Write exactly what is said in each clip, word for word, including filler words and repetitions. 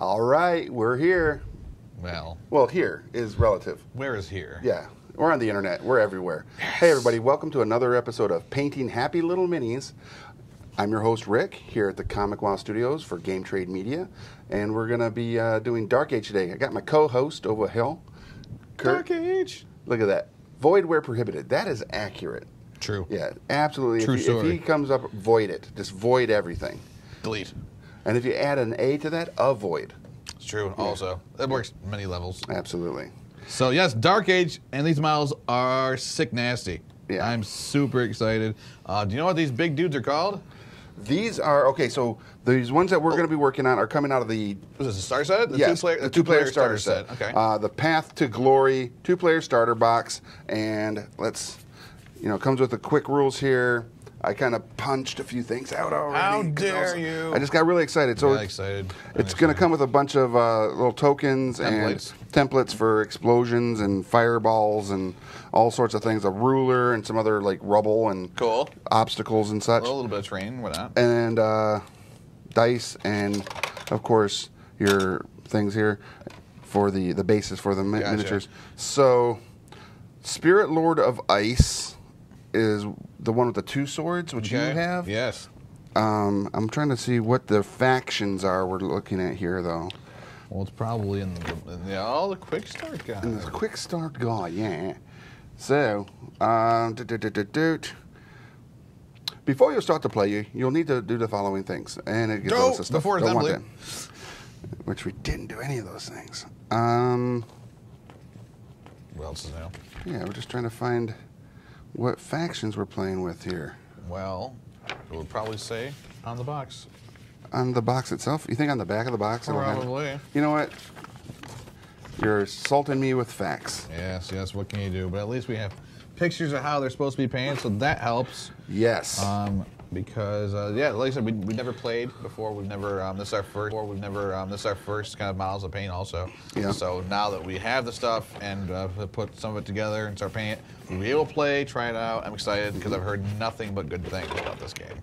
All right, we're here. Well. Well, here is relative. Where is here? Yeah. We're on the internet. We're everywhere. Yes. Hey, everybody. Welcome to another episode of Painting Happy Little Minis. I'm your host, Rick, here at the Comic Wow Studios for Game Trade Media. And we're going to be uh, doing Dark Age today. I got my co-host over here. Dark Age. Look at that. Void where prohibited. That is accurate. True. Yeah, absolutely. True if, he, story. if he comes up, void it. Just void everything. Delete. And if you add an A to that, avoid. It's true. Yeah. Also, it works many levels. Absolutely. So yes, Dark Age and these models are sick nasty. Yeah. I'm super excited. Uh, do you know what these big dudes are called? These are, okay, so these ones that we're oh. going to be working on are coming out of the... Was this a starter set? The yes, two-player the the two player player starter, starter set. set. Okay. Uh, the Path to Glory two-player starter box. And let's, you know, it comes with the quick rules here. I kind of punched a few things out already. How dare I was, you! I just got really excited. So yeah, excited. I'm it's going to come with a bunch of uh, little tokens templates. and templates for explosions and fireballs and all sorts of things. A ruler and some other like rubble and cool obstacles and such. A little bit of terrain, why not? And uh, dice and of course your things here for the the bases for the mi gotcha. miniatures. So, Spirit Lord of Ice is the one with the two swords, which okay. you have. Yes. Um, I'm trying to see what the factions are we're looking at here, though. Well, it's probably in the... In the all the Quick Start guy. In the Quick Start guy, yeah. So, um, do, do, do, do, do. before you start to play, you, you'll need to do the following things. And it gives no, us a stuff. Before Don't assembly. Want that. Which we didn't do any of those things. Um, what else is there? Yeah, we're just trying to find... What factions we're playing with here? Well, it would probably say on the box. On the box itself? You think on the back of the box? Probably. You know what? You're assaulting me with facts. Yes, yes. What can you do? But at least we have pictures of how they're supposed to be painted, so that helps. Yes. Um, because uh, yeah, like I said, we we never played before. We've never um, this is our first. Before we've never um, this is our first kind of models of paint also. Yeah. So now that we have the stuff and uh, put some of it together and start painting it, we'll be able to play, try it out. I'm excited because I've heard nothing but good things about this game.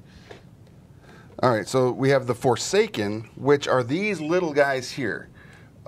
All right, so we have the Forsaken, which are these little guys here,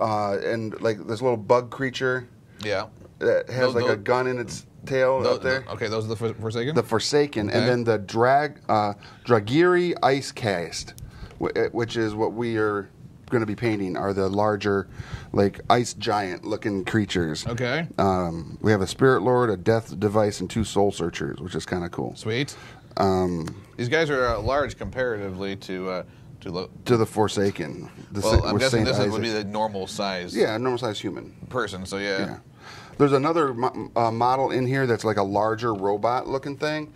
uh, and like this little bug creature. Yeah. That has those, like those, a gun in its tail those, up there. Okay, those are the Forsaken? The Forsaken, okay. and then the drag, uh, Dragyri Ice Cast, which is what we are going to be painting, are the larger, like, ice giant-looking creatures. Okay. Um, we have a Spirit Lord, a Death Device, and two Soul Searchers, which is kind of cool. Sweet. Um, These guys are uh, large comparatively to... Uh, To, to the Forsaken. The well, I'm guessing Saint this Isaac. would be the normal size. Yeah, a normal size human. Person, so yeah. yeah. There's another mo uh, model in here that's like a larger robot-looking thing,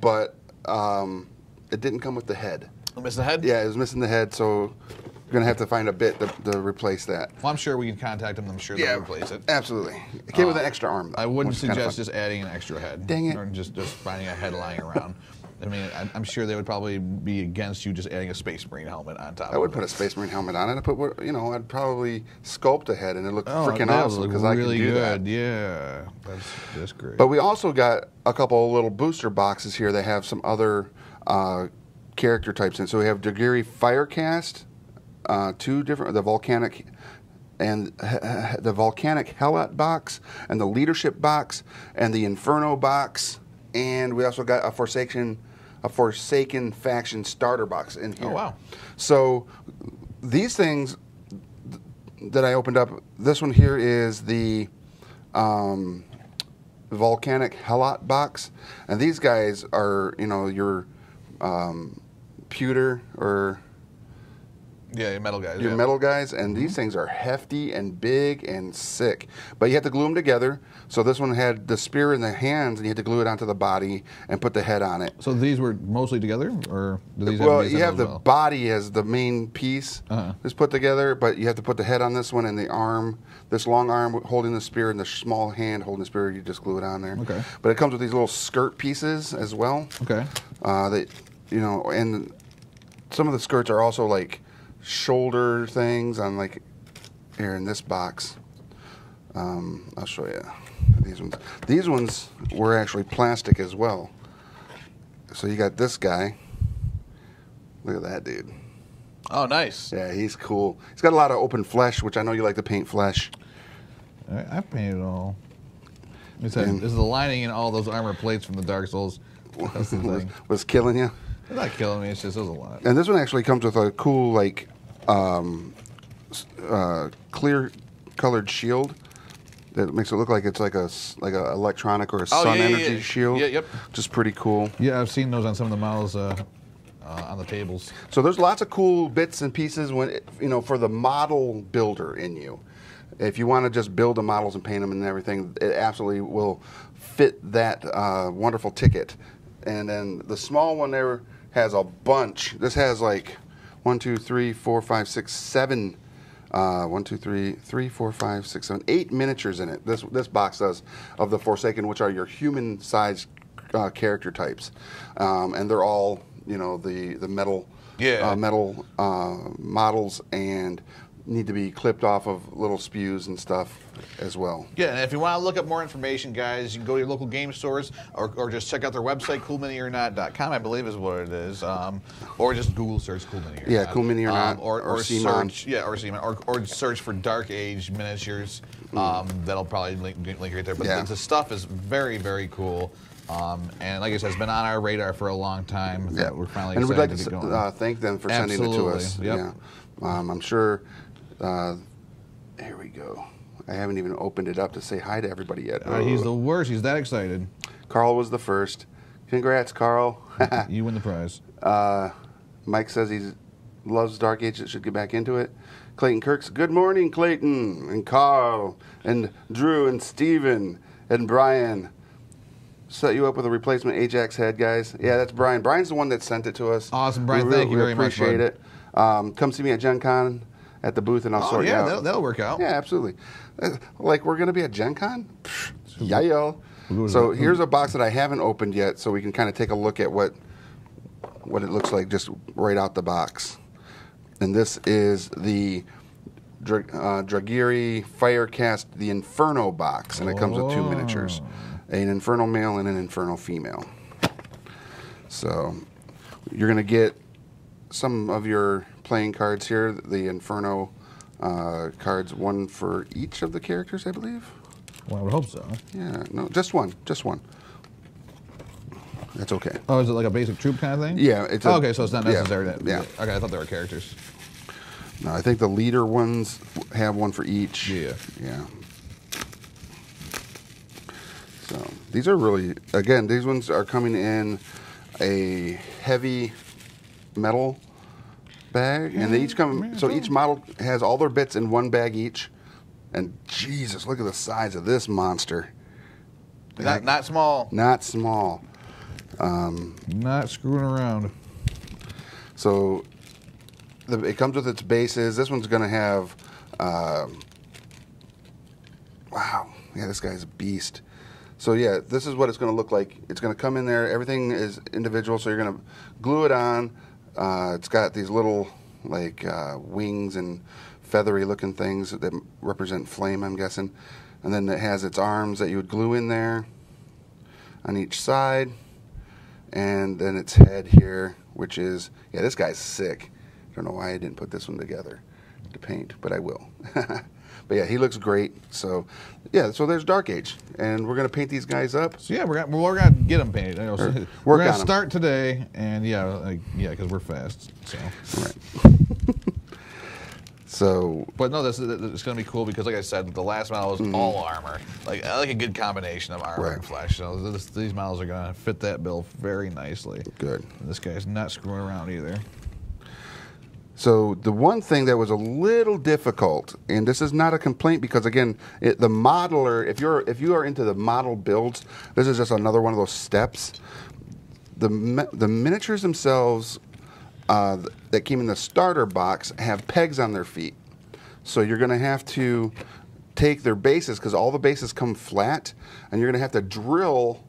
but um, it didn't come with the head. I missed the head? Yeah, it was missing the head, so we're going to have to find a bit to, to replace that. Well, I'm sure we can contact them. I'm sure yeah, they'll replace it. Absolutely. It came uh, with an extra arm, though. I wouldn't suggest just adding an extra head. Dang it. Or just, just finding a head lying around. I mean, I'm sure they would probably be against you just adding a Space Marine helmet on top. I would of it. put a Space Marine helmet on it. I put, what, you know, I'd probably sculpt a head and it looked oh, freaking awesome because really I could do good. that. Yeah, that's that's great. But we also got a couple of little booster boxes here that have some other uh, character types in. So we have Dragyri Firecast, uh, two different the volcanic. and uh, the volcanic helot box, and the leadership box, and the Inferno box. And we also got a Forsaken, a Forsaken faction starter box in here. Oh, wow. So these things th that I opened up, this one here is the um, volcanic helot box. And these guys are, you know, your um, pewter or... Yeah, your metal guys. Your yeah. metal guys, and mm-hmm. these things are hefty and big and sick. But you have to glue them together. So this one had the spear in the hands, and you had to glue it onto the body and put the head on it. So these were mostly together, or do these? Well, have you have the well? body as the main piece uh-huh. that's put together, but you have to put the head on this one and the arm, this long arm holding the spear, and the small hand holding the spear. You just glue it on there. Okay. But it comes with these little skirt pieces as well. Okay. Uh, that you know, and some of the skirts are also like. shoulder things on like here in this box. Um, I'll show you these ones. These ones were actually plastic as well. So you got this guy. Look at that dude. Oh, nice. Yeah, he's cool. He's got a lot of open flesh, which I know you like to paint flesh. All right, I've painted it all. This is the lining in all those armor plates from the Dark Souls. That's the was, was killing you? It's not killing me. It's just it was a lot. And this one actually comes with a cool, like, um, uh, clear colored shield that makes it look like it's like a like a electronic or a oh, sun yeah, energy yeah, yeah. shield. Yeah, yep. Which is pretty cool. Yeah, I've seen those on some of the models. Uh, Uh, on the tables. So there's lots of cool bits and pieces when it, you know, for the model builder in you. If you want to just build the models and paint them and everything, it absolutely will fit that uh, wonderful ticket. And then the small one there has a bunch. This has like one, two, three, four, five, six, seven. Uh, one, two, three, three, four, five, six, seven, eight miniatures in it. This this box does of the Forsaken, which are your human-sized uh, character types, um, and they're all. You know the the metal, yeah. uh, metal uh, models, and need to be clipped off of little spews and stuff as well. Yeah, and if you want to look up more information, guys, you can go to your local game stores or, or just check out their website, cool mini or not dot com, I believe is what it is, um, or just Google search CoolMiniOrNot. Yeah, CoolMiniOrNot, um, or, or, or search, yeah, or Seaman, or, or search for Dark Age miniatures. Um, mm. That'll probably link, link right there. But yeah. the, the stuff is very very cool. Um, and like I said, it's been on our radar for a long time. Yeah, we're finally and we'd like to, to going. Uh, thank them for Absolutely. sending it to us. Yep. Yeah, um, I'm sure. Uh, here we go. I haven't even opened it up to say hi to everybody yet. Uh, he's the worst. He's that excited. Carl was the first. Congrats, Carl. You win the prize. Uh, Mike says he loves Dark Age. It should get back into it. Clayton Kirk's. Good morning, Clayton and Carl and Drew and Steven and Brian. Set you up with a replacement Ajax head, guys. Yeah, that's Brian. Brian's the one that sent it to us. Awesome, Brian. Really, thank you really very much. We appreciate it. Um, come see me at Gen Con at the booth, and I'll oh, sort yeah, you out. Yeah, that'll, that'll work out. Yeah, absolutely. Like, we're going to be at Gen Con? Yeah, yo. So here's a box that I haven't opened yet, so we can kind of take a look at what what it looks like just right out the box. And this is the Dra uh, Dragyri Ice Cast, the Inferno box, and it comes oh. with two miniatures. An Infernal male and an Infernal female. So you're going to get some of your playing cards here, the Inferno uh, cards, one for each of the characters, I believe. Well, I would hope so. Yeah, no, just one, just one. That's okay. Oh, is it like a basic troop kind of thing? Yeah. It's a, oh, okay, so it's not necessary. Yeah, to, yeah. Okay, I thought there were characters. No, I think the leader ones have one for each. Yeah. Yeah. So these are really, again, these ones are coming in a heavy metal bag, and they each come, so each model has all their bits in one bag each, and Jesus, look at the size of this monster. Not, not small. Not small. Um, not screwing around. So the, it comes with its bases. This one's going to have, uh, wow, yeah, this guy's a beast. So yeah, this is what it's going to look like. It's going to come in there. Everything is individual, so you're going to glue it on. Uh, it's got these little like uh, wings and feathery-looking things that represent flame, I'm guessing. And then it has its arms that you would glue in there on each side. And then its head here, which is, yeah, this guy's sick. I don't know why I didn't put this one together to paint, but I will. But yeah, he looks great. So, yeah, so there's Dark Age, and we're gonna paint these guys up. So yeah, we're gonna we're gonna get them painted. You know, so work we're gonna on start them. today, and yeah, like, yeah, because we're fast. So, right. So, but no, this is it's gonna be cool because, like I said, the last model was mm-hmm. all armor. Like I like a good combination of armor right. and flesh. So this, these models are gonna fit that bill very nicely. Good. And this guy's not screwing around either. So the one thing that was a little difficult, and this is not a complaint because, again, it, the modeler, if you're if you are into the model builds, this is just another one of those steps. The, the miniatures themselves uh, that came in the starter box have pegs on their feet. So you're going to have to take their bases because all the bases come flat, and you're going to have to drill.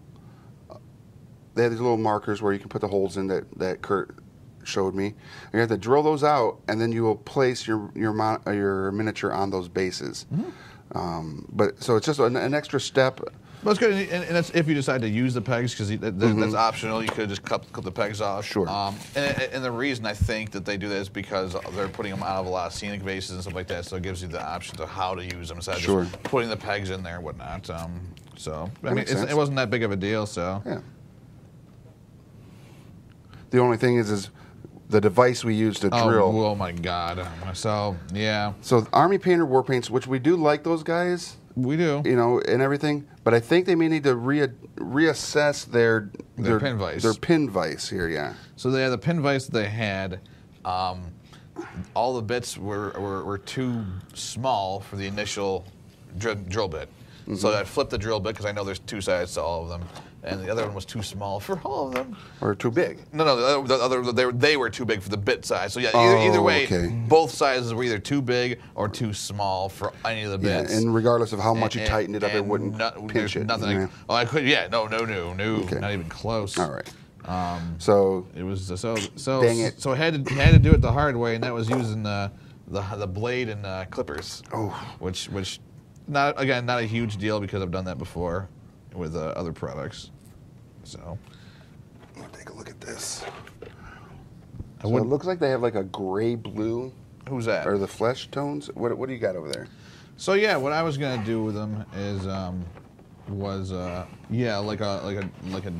They have these little markers where you can put the holes in that, that Kurt showed me. You have to drill those out, and then you will place your your mon your miniature on those bases. Mm-hmm. um, but so it's just an, an extra step. Let's go, and, and that's if you decide to use the pegs, because th th mm-hmm. that's optional. You could just cut, cut the pegs off. Sure. Um, and, and the reason I think that they do that is because they're putting them out of a lot of scenic bases and stuff like that, so it gives you the option to how to use them instead sure. of just putting the pegs in there and whatnot. Um, so, I that mean, it's, it wasn't that big of a deal, so. Yeah. The only thing is, is the device we use to oh, drill. Oh, my God. So, yeah. So, Army Painter, War Paints, which we do like those guys. We do. You know, and everything. But I think they may need to re reassess their, their... Their pin vice. Their pin vice here, yeah. So, they had the pin vice that they had. Um, all the bits were, were, were too small for the initial dr drill bit. Mm-hmm. So, I flipped the drill bit, because I know there's two sides to all of them. And the other one was too small for all of them. Or too big. No, no, the other, the other, they, were, they were too big for the bit size. So, yeah, either, oh, either way, okay. both sizes were either too big or too small for any of the bits. Yeah, and regardless of how much and, you tightened it up, it wouldn't not, pinch it. Nothing. Yeah. Like, oh, I could, yeah, no, no, no, no, okay. not even close. All right. Um, so, it was, so, so, dang it. So, I had to, had to do it the hard way, and that was using the, the, the blade and uh, clippers. Oh. Which, which, not again, not a huge deal, because I've done that before with uh, other products. So, I'm gonna take a look at this. So it looks like they have like a gray blue. Who's that? Or the flesh tones? What What do you got over there? So yeah, what I was gonna do with them is um, was uh, yeah like a like a like a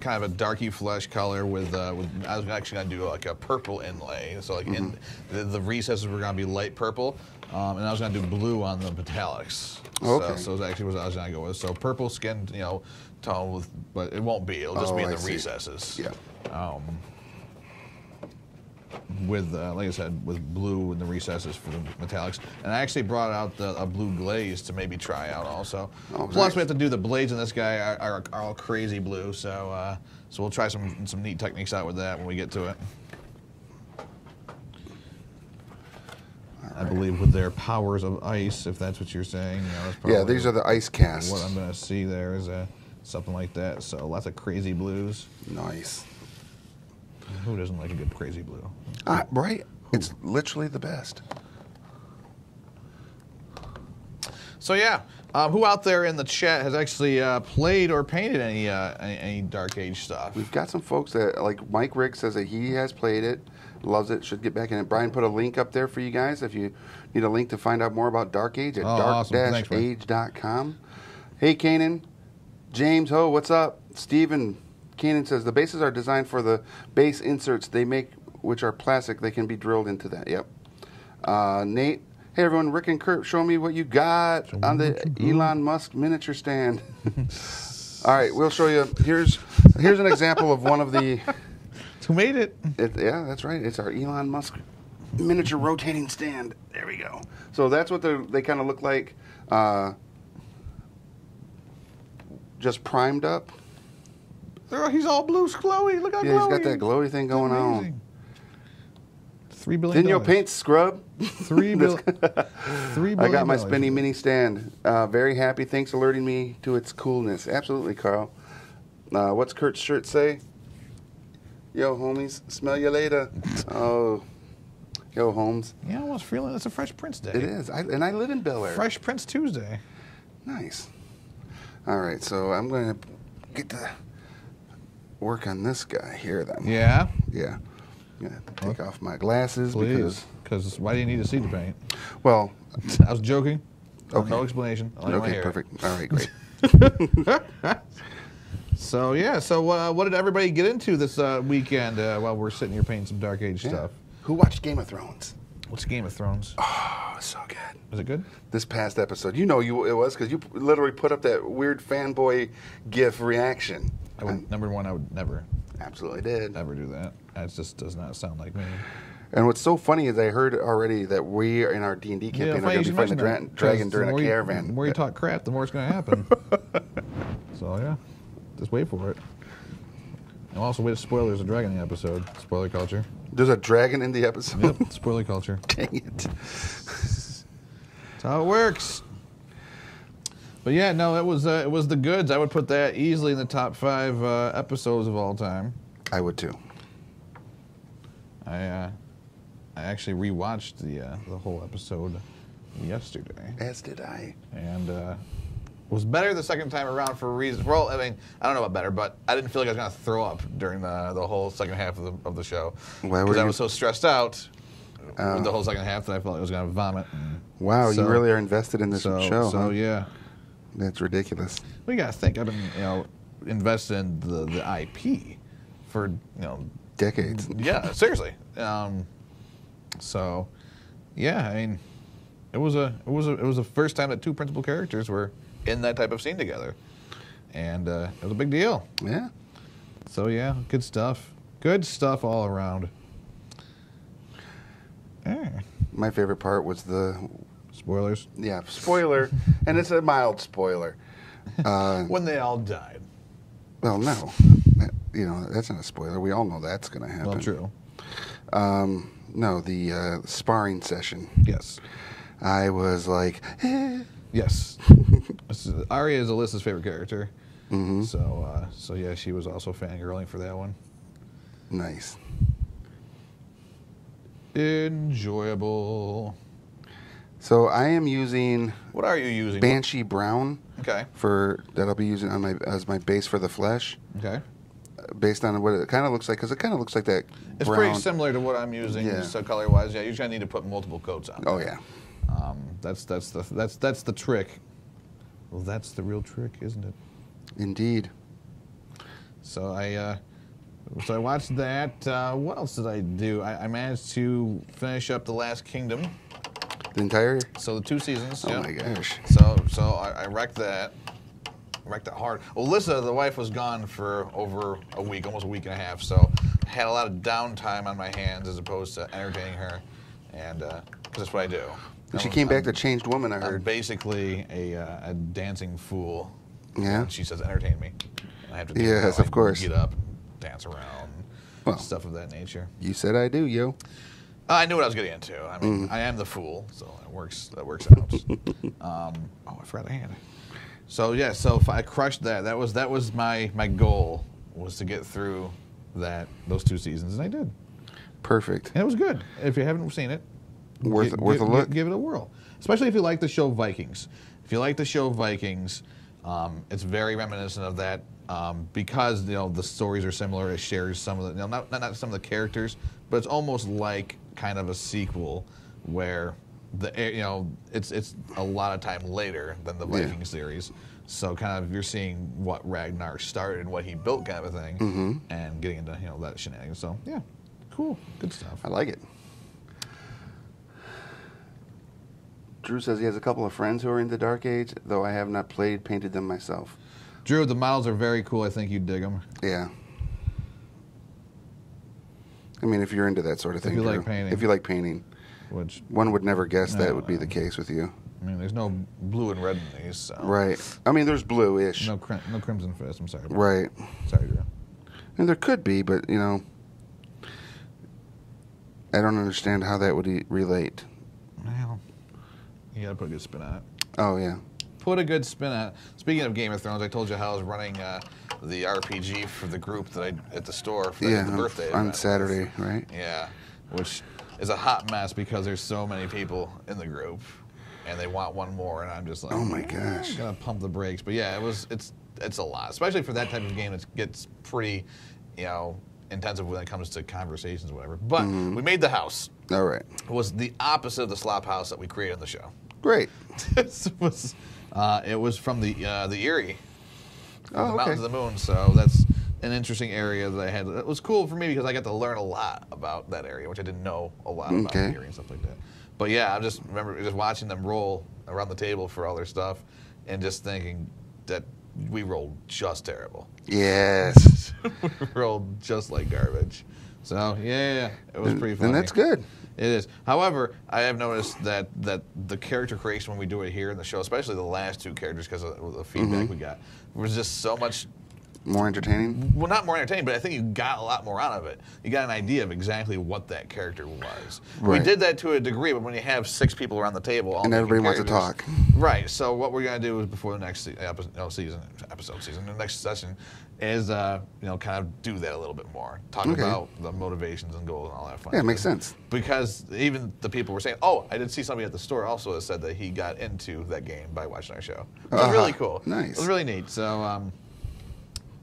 kind of a darky flesh color with uh, with I was actually gonna do like a purple inlay. So like mm-hmm. in the, the recesses were gonna be light purple, um, and I was gonna do blue on the metallics. Oh, okay. So, so it was actually what I was gonna go with. So purple skin, you know. Tone with, but it won't be. It'll just oh, be in the I recesses. Yeah. Um, with uh, like I said, with blue in the recesses for the metallics, and I actually brought out the, a blue glaze to maybe try out also. Oh, Plus, nice. We have to do the blades in this guy are, are, are all crazy blue, so uh, so we'll try some some neat techniques out with that when we get to it. I believe with their powers of ice, if that's what you're saying. You know, that's probably yeah, these are the ice casts. What I'm going to see there is a, something like that. So lots of crazy blues. Nice. Who doesn't like a good crazy blue? Uh, right? Who? It's literally the best. So yeah, um, who out there in the chat has actually uh, played or painted any, uh, any any Dark Age stuff? We've got some folks that, like Mike Rick says that he has played it. Loves it. Should get back in it. Brian put a link up there for you guys. If you need a link to find out more about Dark Age at oh, dark dash age dot com. Hey, Kanan. James Ho, what's up? Steven. Kanan says, the bases are designed for the base inserts they make, which are plastic. They can be drilled into that. Yep. Uh, Nate. Hey, everyone. Rick and Kurt, show me what you got show on the Elon Musk miniature stand. All right. We'll show you. Here's, here's an example of one of the... Who made it. it? Yeah, that's right. It's our Elon Musk miniature rotating stand. There we go. So that's what they kind of look like, uh, just primed up. They're, he's all blue, glowy. Look how yeah, glowy. Yeah, he's got that glowy thing going on. Three billion. Didn't you paint scrub? Three billion. Three billion. I got my spinny mini stand. Uh, very happy. Thanks for alerting me to its coolness. Absolutely, Carl. Uh, what's Kurt's shirt say? Yo, homies, smell you later. Oh, yo, Holmes. Yeah, I was feeling it's a Fresh Prince day. It is, I, and I live in Bel Air. Fresh Prince Tuesday. Nice. All right, so I'm going to get to work on this guy here then. Yeah? Yeah. I'm going to take oh. off my glasses. Please. Because Because why do you need to see the paint? Well. I was joking. Okay. No explanation. I'll okay, perfect. All right, great. So yeah, so uh, what did everybody get into this uh, weekend uh, while we're sitting here painting some Dark Age yeah. stuff? Who watched Game of Thrones? What's Game of Thrones? Oh, so good. Was it good? This past episode, you know, you it was because you literally put up that weird fanboy GIF reaction. I would, um, number one, I would never. Absolutely did. Never do that. That just does not sound like me. And what's so funny is I heard already that we in our D and D campaign yeah, are going to be fighting a dra dragon during a caravan. The more you talk crap, the more it's going to happen. So yeah. Just wait for it. And also, with spoilers, a dragon in the episode. Spoiler culture. There's a dragon in the episode? Yep, spoiler culture. Dang it. That's how it works. But yeah, no, it was, uh, it was the goods. I would put that easily in the top five uh, episodes of all time. I would too. I, uh, I actually rewatched the, uh, the whole episode yesterday. As did I. And uh, was better the second time around for reasons. Well, I mean, I don't know about better, but I didn't feel like I was going to throw up during the the whole second half of the of the show. Why were you? Because I was so stressed out uh, with the whole second half that I felt like I was going to vomit. Wow, so, you really are invested in this so, show. So huh? yeah, that's ridiculous. Well, you got to think. I've been you know invested in the the I P for you know decades. Yeah, seriously. Um, so yeah, I mean, it was a it was a it was the first time that two principal characters were in that type of scene together, and uh, it was a big deal. Yeah. So yeah, good stuff. Good stuff all around. Yeah. My favorite part was the spoilers. Yeah, spoiler, and it's a mild spoiler. Uh, when they all died. Well, no, that, you know that's not a spoiler. We all know that's going to happen. Well, true. Um, no, the uh, sparring session. Yes. I was like. Eh. Yes. Arya is Alyssa's favorite character. Mm-hmm. So, uh, so yeah, she was also fangirling for that one. Nice. Enjoyable. So I am using. What are you using? Banshee Brown. Okay. For that, I'll be using on my as my base for the flesh. Okay. Based on what it kind of looks like, because it kind of looks like that. It's brown. Pretty similar to what I'm using, yeah. So color wise. Yeah, you're gonna need to put multiple coats on. Oh yeah. Um, that's that's the that's that's the trick. Well, that's the real trick, isn't it? Indeed. So I, uh, so I watched that. Uh, what else did I do? I, I managed to finish up The Last Kingdom. The entire. So the two seasons. Oh yeah. My gosh. So so I, I wrecked that. Wrecked that hard. Well, Alyssa, the wife, was gone for over a week, almost a week and a half. So I had a lot of downtime on my hands as opposed to entertaining her, and uh, that's what I do. And she came back the changed woman, I heard. I'm basically a, uh, a dancing fool. Yeah. And she says, entertain me. And I have to do yes, of course. Get up, and dance around, well, stuff of that nature. You said I do, yo. Uh, I knew what I was getting into. I mean, mm. I am the fool, so it works, that works out. um, oh, I forgot a hand. So, yeah, so if I crushed that. That was that was my, my goal, was to get through that those two seasons, and I did. Perfect. And it was good. If you haven't seen it. Worth, give, worth a look. Give it a whirl, especially if you like the show Vikings. If you like the show Vikings, um, it's very reminiscent of that um, because you know the stories are similar. It shares some of the you know, not, not not some of the characters, but it's almost like kind of a sequel where the you know it's it's a lot of time later than the Viking yeah. series. So kind of you're seeing what Ragnar started and what he built, kind of a thing, mm-hmm. and getting into you know that shenanigans. So yeah, cool, good stuff. I like it. Drew says he has a couple of friends who are into Dark Age, though I have not played, painted them myself. Drew, the models are very cool. I think you'd dig them. Yeah. I mean, if you're into that sort of thing, Drew. If you like painting. If you like painting. Which one would never guess no, that would be the case with you. I mean, there's no blue and red in these. So. Right. I mean, there's blue-ish. No, crim no Crimson Fist. I'm sorry. Right. Sorry, Drew. And there could be, but, you know, I don't understand how that would e relate. Well... You gotta put a good spin on it. Oh, yeah. Put a good spin on it. Speaking of Game of Thrones, I told you how I was running uh, the R P G for the group that I at the store for yeah, the birthday on event. Saturday, right? Yeah, which is a hot mess because there's so many people in the group, and they want one more, and I'm just like, oh my gosh, I'm gonna pump the brakes. But yeah, it was it's it's a lot, especially for that type of game. It gets pretty, you know, intensive when it comes to conversations, or whatever. But mm-hmm. we made the house. All right, it was the opposite of the slop house that we created on the show. Great. It was, uh, it was from the uh, the Erie, oh, the okay. Mountains of the Moon. So that's an interesting area that I had. It was cool for me because I got to learn a lot about that area, which I didn't know a lot about okay. the Erie and stuff like that. But yeah, I just remember just watching them roll around the table for all their stuff, and just thinking that we rolled just terrible. Yes, we rolled just like garbage. So yeah, it was pretty fun. And that's good. It is. However, I have noticed that, that the character creation when we do it here in the show, especially the last two characters because of the feedback mm-hmm. we got, was just so much More entertaining? Well, not more entertaining, but I think you got a lot more out of it. You got an idea of exactly what that character was. Right. We did that to a degree, but when you have six people around the table, all and everybody wants to talk, right? So what we're gonna do is before the next episode, no, season, episode, season, the next session, is uh, you know, kind of do that a little bit more, talk okay. about the motivations and goals and all that fun. Yeah, it makes sense. Because even the people were saying, "Oh, I did see somebody at the store also that said that he got into that game by watching our show." It was uh-huh. really cool. Nice. It was really neat. So. Um,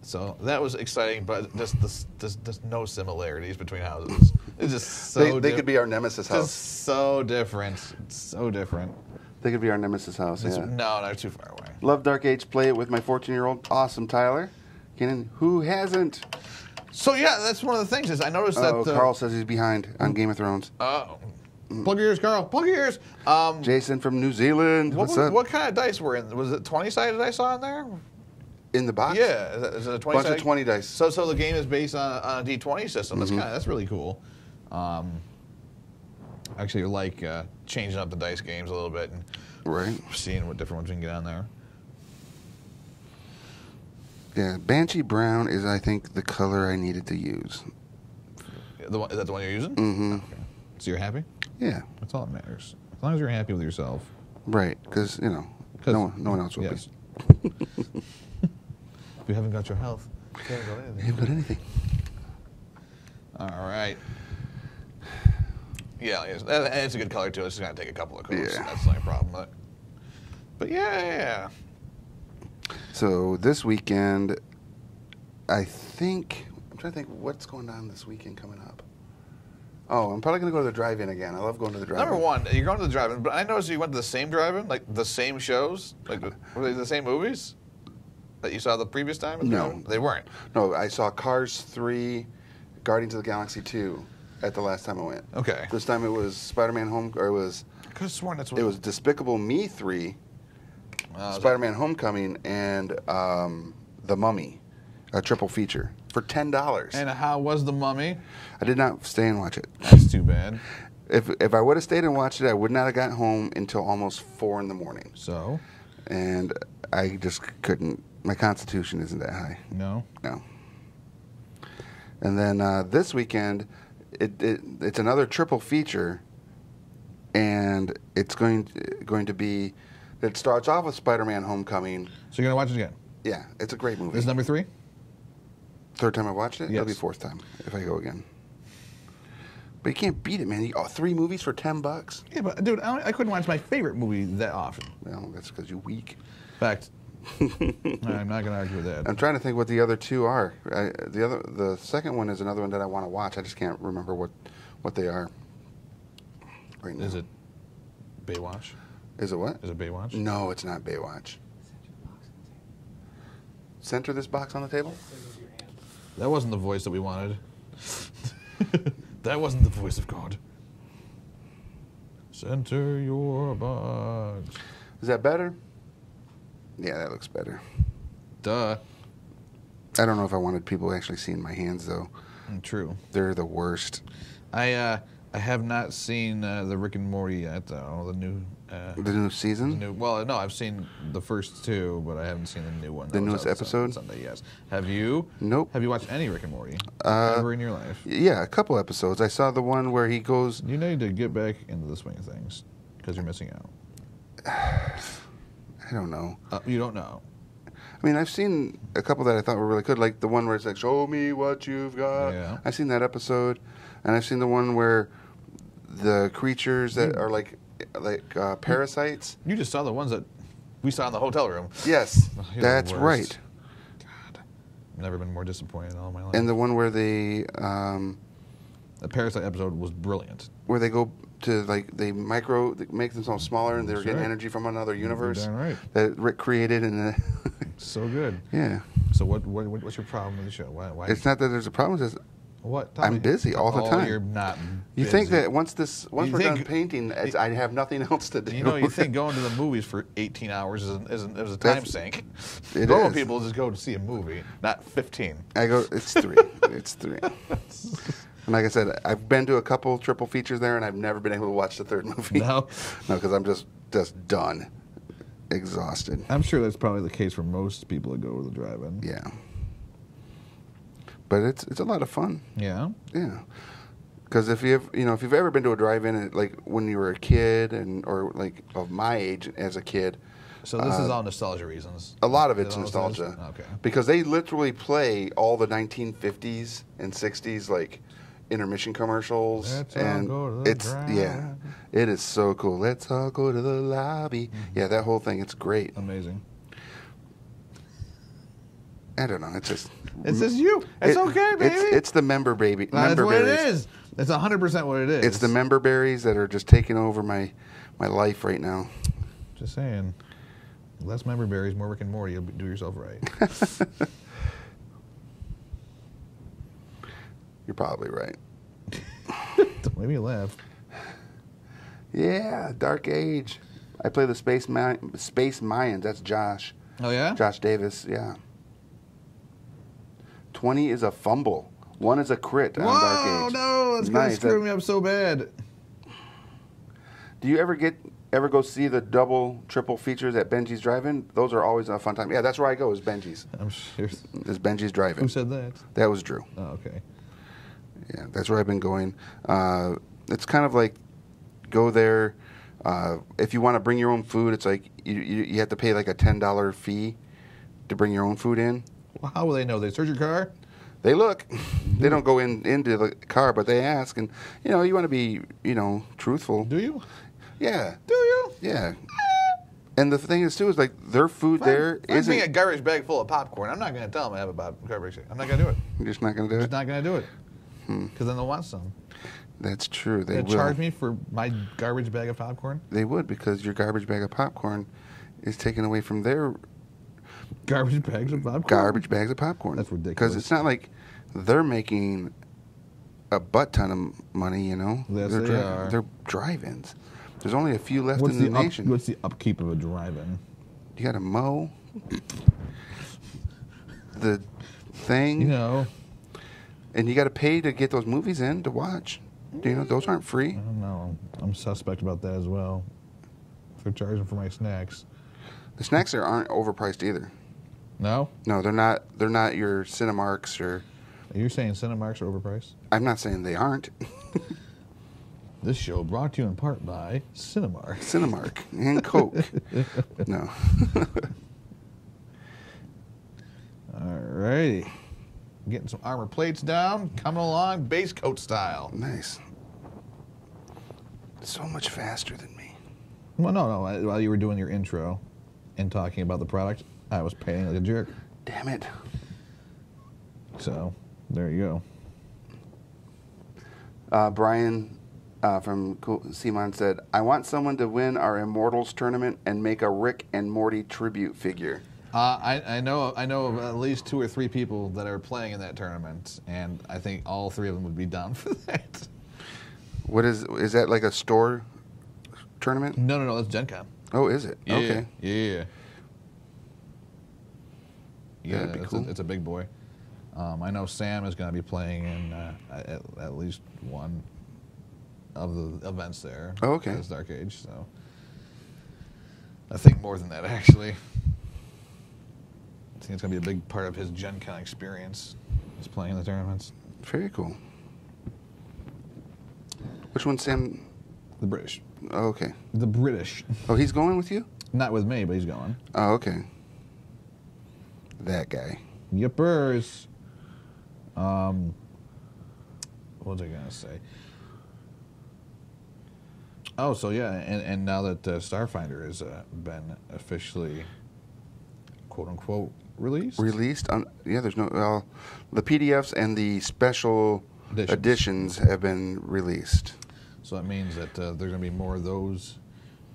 So that was exciting, but just this, this, there's no similarities between houses. It's just so They, they could be our nemesis house. It's so different. It's so different. They could be our nemesis house, it's, yeah. No, they're too far away. Love Dark Age, play it with my fourteen-year-old. Awesome, Tyler. Kenan, who hasn't? So, yeah, that's one of the things is I noticed that... Oh, the, Carl says he's behind on Game of Thrones. Oh. Mm. Plug your ears, Carl. Plug your ears. Um, Jason from New Zealand. What, What's up? What kind of dice were in? Was it twenty-sided I saw in there? In the box? Yeah, is it a twenty bunch side? Of twenty dice. So, so the game is based on, on a D twenty system. That's mm-hmm. kind of that's really cool. Um, actually, I like uh, changing up the dice games a little bit and right. seeing what different ones we can get on there. Yeah, Banshee Brown is, I think, the color I needed to use. The one, is that the one you're using? Mm-hmm. Okay. So you're happy? Yeah, that's all that matters. As long as you're happy with yourself. Right, because you know, no one, no one else will yes. be. If you haven't got your health, you haven't got anything. You haven't got anything. All right. Yeah, it's, it's a good color, too. It's just going to take a couple of coats. Yeah. That's not a problem. But, but yeah, yeah. So this weekend, I think, I'm trying to think what's going on this weekend coming up. Oh, I'm probably going to go to the drive-in again. I love going to the drive-in. Number one, you're going to the drive-in, but I noticed you went to the same drive-in, like the same shows, like were they the same movies? That you saw the previous time? No. Film? They weren't. No, I saw Cars three, Guardians of the Galaxy two at the last time I went. Okay. This time it was Spider-Man Home... Or it was... I could have sworn that's what... It was Despicable Me three, uh, Spider-Man Homecoming, and um, The Mummy, a triple feature, for ten dollars. And how was The Mummy? I did not stay and watch it. That's too bad. If, if I would have stayed and watched it, I would not have gotten home until almost four in the morning. So? And I just couldn't... My constitution isn't that high. No? No. And then uh, this weekend, it, it it's another triple feature, and it's going to, going to be, it starts off with Spider-Man Homecoming. So you're going to watch it again? Yeah. It's a great movie. This is number three? Third time I watched it? Yes. It'll be fourth time if I go again. But you can't beat it, man. You, oh, three movies for ten bucks? Yeah, but dude, I, I couldn't watch my favorite movie that often. Well, that's because you're weak. In fact... I'm not going to argue with that. I'm trying to think what the other two are. I, the other, the second one is another one that I want to watch. I just can't remember what, what they are. Right now. Is it Baywatch? Is it what? Is it Baywatch? No, it's not Baywatch. Center this box on the table. That wasn't the voice that we wanted. That wasn't the voice of God. Center your box. Is that better? Yeah, that looks better. Duh. I don't know if I wanted people actually seeing my hands, though. True. They're the worst. I uh, I have not seen uh, the Rick and Morty yet, though. The new... Uh, the new season? The new, well, no, I've seen the first two, but I haven't seen the new one. The newest episode? Sunday, yes. Have you? Nope. Have you watched any Rick and Morty? Uh, ever in your life? Yeah, a couple episodes. I saw the one where he goes... You need to get back into the swing of things, because you're missing out. I don't know. Uh, you don't know. I mean, I've seen a couple that I thought were really good, like the one where it's like, show me what you've got. Yeah. I've seen that episode, and I've seen the one where the creatures that are like like uh, parasites. You just saw the ones that we saw in the hotel room. Yes, oh, that's right. God, I've never been more disappointed in all my life. And the one where they... Um, the parasite episode was brilliant. Where they go... To like they micro they make themselves smaller and they're sure. getting energy from another universe right. that Rick created and uh, so good yeah. So what, what what's your problem with the show? Why? why it's not that there's a problem. It's just what Tommy, I'm busy all the time. Oh, you're not. You busy. Think that once this once you we're think, done painting, it's, I have nothing else to do. You know, you think going to the movies for eighteen hours is an, is an, is a time That's, sink. It Normal is. People just go to see a movie, not fifteen. I go. It's three. It's three. And like I said, I've been to a couple triple features there, and I've never been able to watch the third movie. No? No, because I'm just, just done. Exhausted. I'm sure that's probably the case for most people that go to the drive-in. Yeah. but it's it's a lot of fun. Yeah, yeah. Because if you've you know if you've ever been to a drive-in, like when you were a kid and or like of my age as a kid. So this uh, is all nostalgia reasons. A lot of it's nostalgia. Okay. Because they literally play all the nineteen fifties and sixties like intermission commercials. Let's and all go to the it's drive. Yeah, it is so cool. Let's all go to the lobby. Mm-hmm. Yeah, that whole thing. It's great. Amazing. I don't know. It's just it's just you. It's it, okay, baby. It's, it's the member baby. No, member that's what berries. It is. It's a hundred percent what it is. It's the member berries that are just taking over my my life right now. Just saying, less member berries, more Rick and Morty. You'll do yourself right. You're probably right. Don't make me laugh. Yeah, Dark Age. I play the Space Ma Space Mayans. That's Josh. Oh yeah, Josh Davis. Yeah. twenty is a fumble. One is a crit on Dark Age. Oh, no. That's going to screw me up so bad. Do you ever get ever go see the double, triple features at Benji's Drive-In? Those are always a fun time. Yeah, that's where I go is Benji's. I'm sure. It's Benji's Drive-In. Who said that? That was Drew. Oh, okay. Yeah, that's where I've been going. Uh, it's kind of like go there. Uh, if you want to bring your own food, it's like you, you, you have to pay like a ten dollar fee to bring your own food in. Well, how will they know? They search your car? They look. They don't go in into the car, but they ask. And, you know, you want to be, you know, truthful. Do you? Yeah. Do you? Yeah. And the thing is, too, is, like, their food if there I'm, isn't... I'm being a garbage bag full of popcorn. I'm not going to tell them I have a garbage bag. I'm not going to do it. You're just not going to do it? Just not going to do it. Because hmm. then they'll want some. That's true. They They'll will. charge me for my garbage bag of popcorn? They would, because your garbage bag of popcorn is taken away from their... Garbage bags of popcorn. Garbage bags of popcorn. That's ridiculous. Because it's not like they're making a butt ton of money, you know. Yes, they're they dri are. They're drive-ins. There's only a few left what's in the, the nation. What's the upkeep of a drive-in? You got to mow the thing, you know, and you got to pay to get those movies in to watch. Do you know those aren't free? I don't know. I'm suspect about that as well. They're charging for my snacks. The snacks there aren't overpriced either. No? No, they're not. They're not your Cinemarks or... You're saying Cinemarks are overpriced? I'm not saying they aren't. This show brought to you in part by Cinemark. Cinemark and Coke. No. All righty. Getting some armor plates down. Coming along base coat style. Nice. So much faster than me. Well, no, no. I, while you were doing your intro... and talking about the product, I was painting like a jerk. Damn it. So, there you go. Uh, Brian uh, from Simon said, I want someone to win our Immortals tournament and make a Rick and Morty tribute figure. Uh, I, I know I know of at least two or three people that are playing in that tournament, and I think all three of them would be down for that. What is, is that like a store tournament? No, no, no, that's Gen Con. Oh, is it? Yeah, okay. Yeah. Yeah, that'd be it's, cool. a, it's a big boy. Um, I know Sam is going to be playing in uh, at, at least one of the events there. Oh, okay. It's Dark Age, so I think more than that actually. I think it's going to be a big part of his Gen Con experience. He's playing in the tournaments. Very cool. Which one's Sam? The British. Oh, okay. The British. Oh, he's going with you? Not with me, but he's going. Oh, okay. That guy. Yippers. Um, what was I gonna say? Oh, so yeah, and, and now that uh, Starfinder has uh, been officially, quote unquote, released. Released on yeah. There's no well, the P D Fs and the special editions, editions have been released. So that means that uh, there's going to be more of those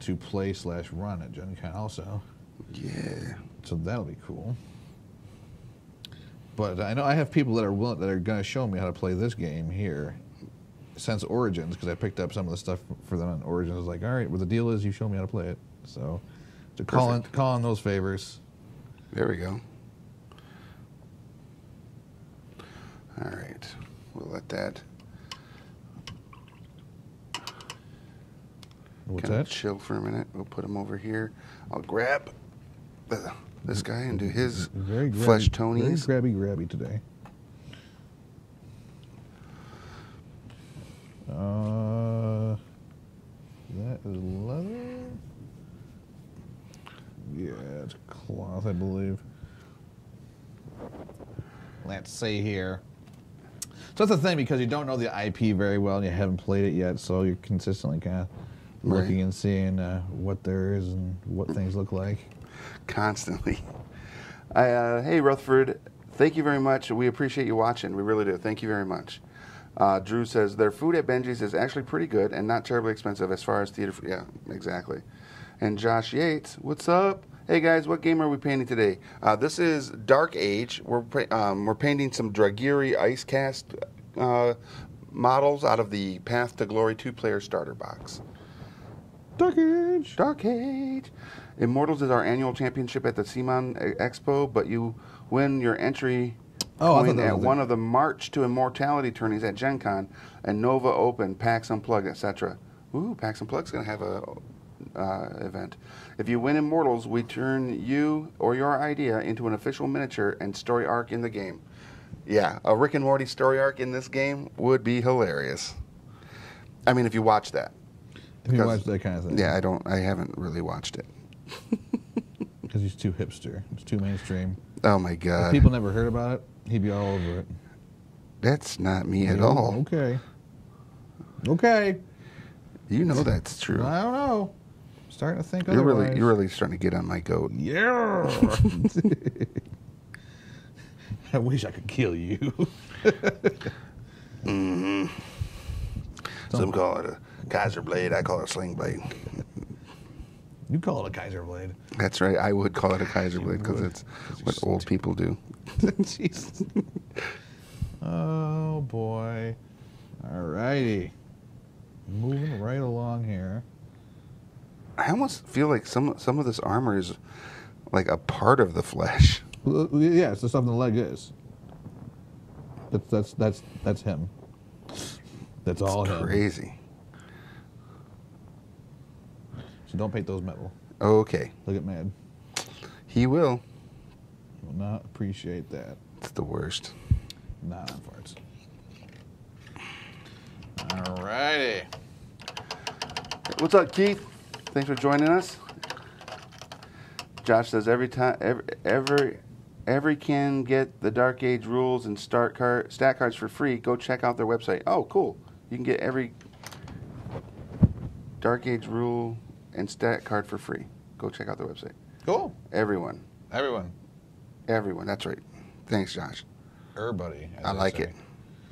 to play slash run at Gen Con also. Yeah. So that'll be cool. But I know I have people that are willing, that are going to show me how to play this game here since Origins, because I picked up some of the stuff for them on Origins. I was like, all right, well, the deal is you show me how to play it. So to call in, call in those favors. There we go. All right. We'll let that... What's that? Chill for a minute. We'll put him over here. I'll grab the, this guy and do his very grabby, flesh Tony's. Very grabby, grabby today. South, I believe. Let's see here. So that's the thing, because you don't know the I P very well and you haven't played it yet, so you're consistently kind of right. looking and seeing uh, what there is and what things look like. Constantly. I, uh, hey, Rutherford, thank you very much. We appreciate you watching. We really do. Thank you very much. Uh, Drew says, their food at Benji's is actually pretty good and not terribly expensive as far as theater. F yeah, exactly. And Josh Yates, what's up? Hey, guys, what game are we painting today? Uh, this is Dark Age. We're um, we're painting some Dragyri Ice Cast uh, models out of the Path to Glory two-player starter box. Dark Age. Dark Age. Immortals is our annual championship at the Simon Expo, but you win your entry... Oh, I thought that at was one it. of the March to Immortality tourneys at Gen Con and Nova Open, PAX Unplugged, et cetera. Ooh, PAX Unplugged's going to have a uh, event. If you win Immortals, we turn you or your idea into an official miniature and story arc in the game. Yeah, a Rick and Morty story arc in this game would be hilarious. I mean, if you watch that. If because, you watch that kind of thing. Yeah, I don't. I haven't really watched it. Because he's too hipster. It's too mainstream. Oh, my God. If people never heard about it, he'd be all over it. That's not me yeah, at all. Okay. Okay. You know that's true. I don't know. I'm starting to think you're otherwise. Really, you're really starting to get on my goat. Yeah. I wish I could kill you. mm-hmm. Some call it a Kaiser blade. I call it a sling blade. You call it a Kaiser blade. That's right. I would call it a Kaiser blade because it's what old people do. Jesus. Oh, boy. All righty. Moving right along here. I almost feel like some some of this armor is like a part of the flesh. Well, yeah, it's the stuff in the leg is. That's that's that's that's him. That's all him. Crazy. So don't paint those metal. Okay. He'll get mad. He will. He will not appreciate that. It's the worst. Nah, that farts. All righty. What's up, Keith? Thanks for joining us. Josh says every time, every every, every can get the Dark Age rules and start card stat cards for free. Go check out their website. Oh, cool. You can get every Dark Age rule and stat card for free. Go check out the website. Cool. Everyone. Everyone. Everyone. That's right. Thanks, Josh. Everybody. I like it.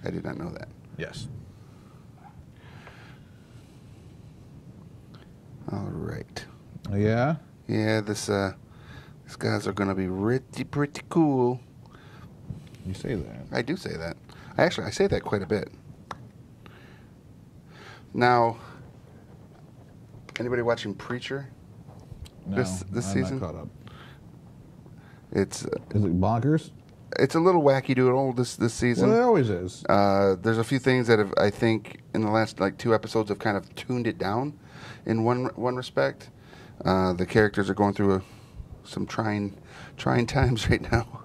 I did not know that. Yes. All right. Yeah? Yeah, this, uh, these guys are going to be pretty, pretty cool. You say that. I do say that. I actually, I say that quite a bit. Now... Anybody watching Preacher? No, this this I'm season? Not caught up. It's uh, is it bonkers? It's a little wacky doodle this this season. Well, it always is. Uh, there's a few things that have, I think in the last like two episodes have kind of tuned it down, in one one respect. Uh, the characters are going through a, some trying trying times right now.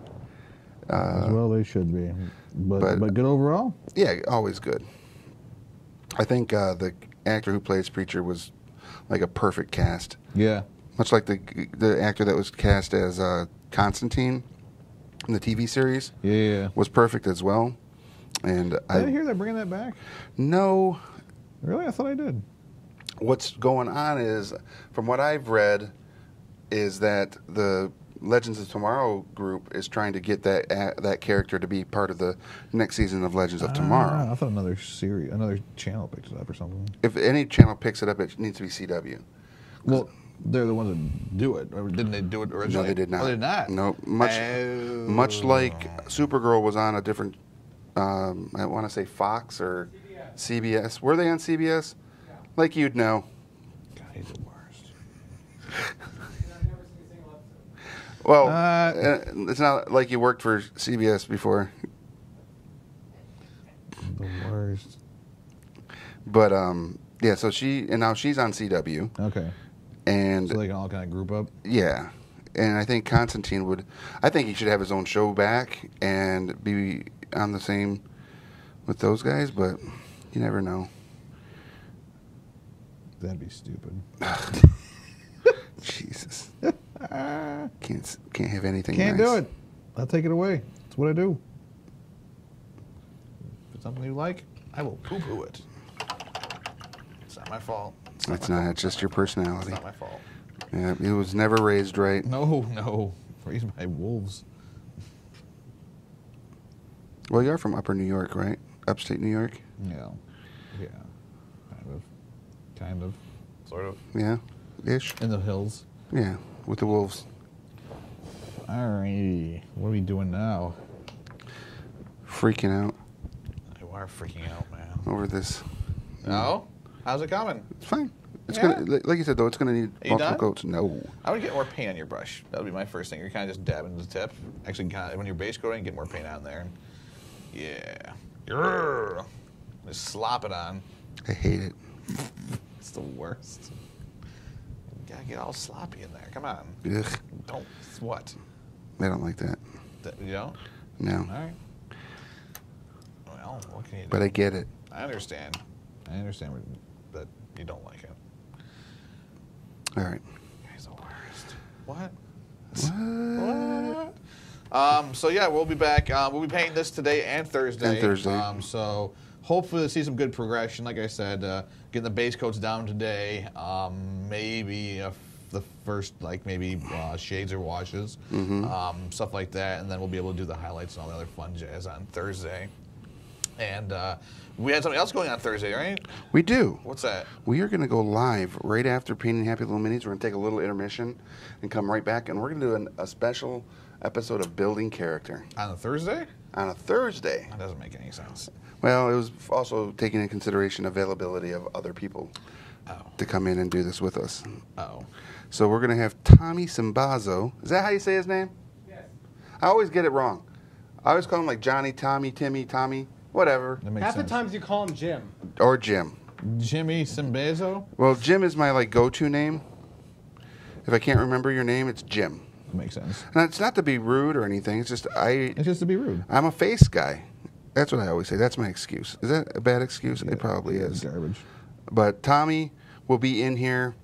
Uh, As well, they should be, but but, but good overall. Yeah, always good. I think uh, the actor who plays Preacher was. Like a perfect cast. Yeah. Much like the the actor that was cast as uh, Constantine in the T V series. Yeah. Was perfect as well. And did I, I hear they're bringing that back? No. Really? I thought I did. What's going on is, from what I've read, is that the Legends of Tomorrow group is trying to get that uh, that character to be part of the next season of Legends of Tomorrow. Uh, I thought another series, another channel picked it up or something. If any channel picks it up, it needs to be C W. Well, they're the ones that do it. Didn't they do it originally? No, they did not. Oh, they did not? No. Much, oh. much like Supergirl was on a different, um, I want to say Fox or C B S. C B S. Were they on C B S? Yeah. Like you'd know. God, he's the worst. Well, uh, it's not like you worked for C B S before. The worst. But, um, yeah, so she, and now she's on C W. Okay. And so they can all kind of group up? Yeah. And I think Constantine would, I think he should have his own show back and be on the same with those guys, but you never know. That'd be stupid. Jesus. Can't can't have anything. Can't nice. do it. I'll take it away. That's what I do. If it's something you like, I will poo-poo it. It's not my fault. It's not, it's my not fault. It's just your personality. It's not my fault. Yeah, it was never raised right. No, no, raised by wolves. Well, you are from Upper New York, right? Upstate New York. Yeah, yeah, kind of, kind of, sort of. Yeah, ish. In the hills. Yeah, with the wolves. All right, what are we doing now? Freaking out. You are freaking out, man. Over this. No, how's it coming? It's fine. It's yeah. gonna, like you said though, it's gonna need multiple coats. No. I would get more paint on your brush. That would be my first thing. You're kind of just dabbing the tip. Actually, kinda, when you're base coating, get more paint on there. Yeah. Urgh. Just slop it on. I hate it. It's the worst. You gotta get all sloppy in there. Come on. Ugh. Don't. What? I don't like that. that you don't? No. All right. Well, what can you do? But I get it. I understand. I understand that you don't like it. All right. You guys are the worst. What? What? What? Um, so yeah, we'll be back. Uh, we'll be painting this today and Thursday. And Thursday. Um, so hopefully, we'll see some good progression. Like I said, uh, getting the base coats down today. Um, maybe a f the first, like maybe uh, shades or washes, mm-hmm. um, stuff like that, and then we'll be able to do the highlights and all the other fun jazz on Thursday. And uh, we had something else going on Thursday, right? We do. What's that? We are going to go live right after painting Happy Little Minis. We're going to take a little intermission and come right back, and we're going to do an, a special episode of Building Character. On a Thursday? On a Thursday. That doesn't make any sense. Well, it was also taking into consideration availability of other people oh. to come in and do this with us. Oh. So we're going to have Tommy Simbazo. Is that how you say his name? Yes. I always get it wrong. I always call him like Johnny, Tommy, Timmy, Tommy. Whatever. Half sense. the times you call him Jim. Or Jim. Jimmy Simbazo? Well, Jim is my like go-to name. If I can't remember your name, it's Jim. That makes sense. And it's not to be rude or anything. It's just I. It's just to be rude. I'm a face guy. That's what I always say. That's my excuse. Is that a bad excuse? Yeah, it probably is. Garbage. But Tommy will be in here,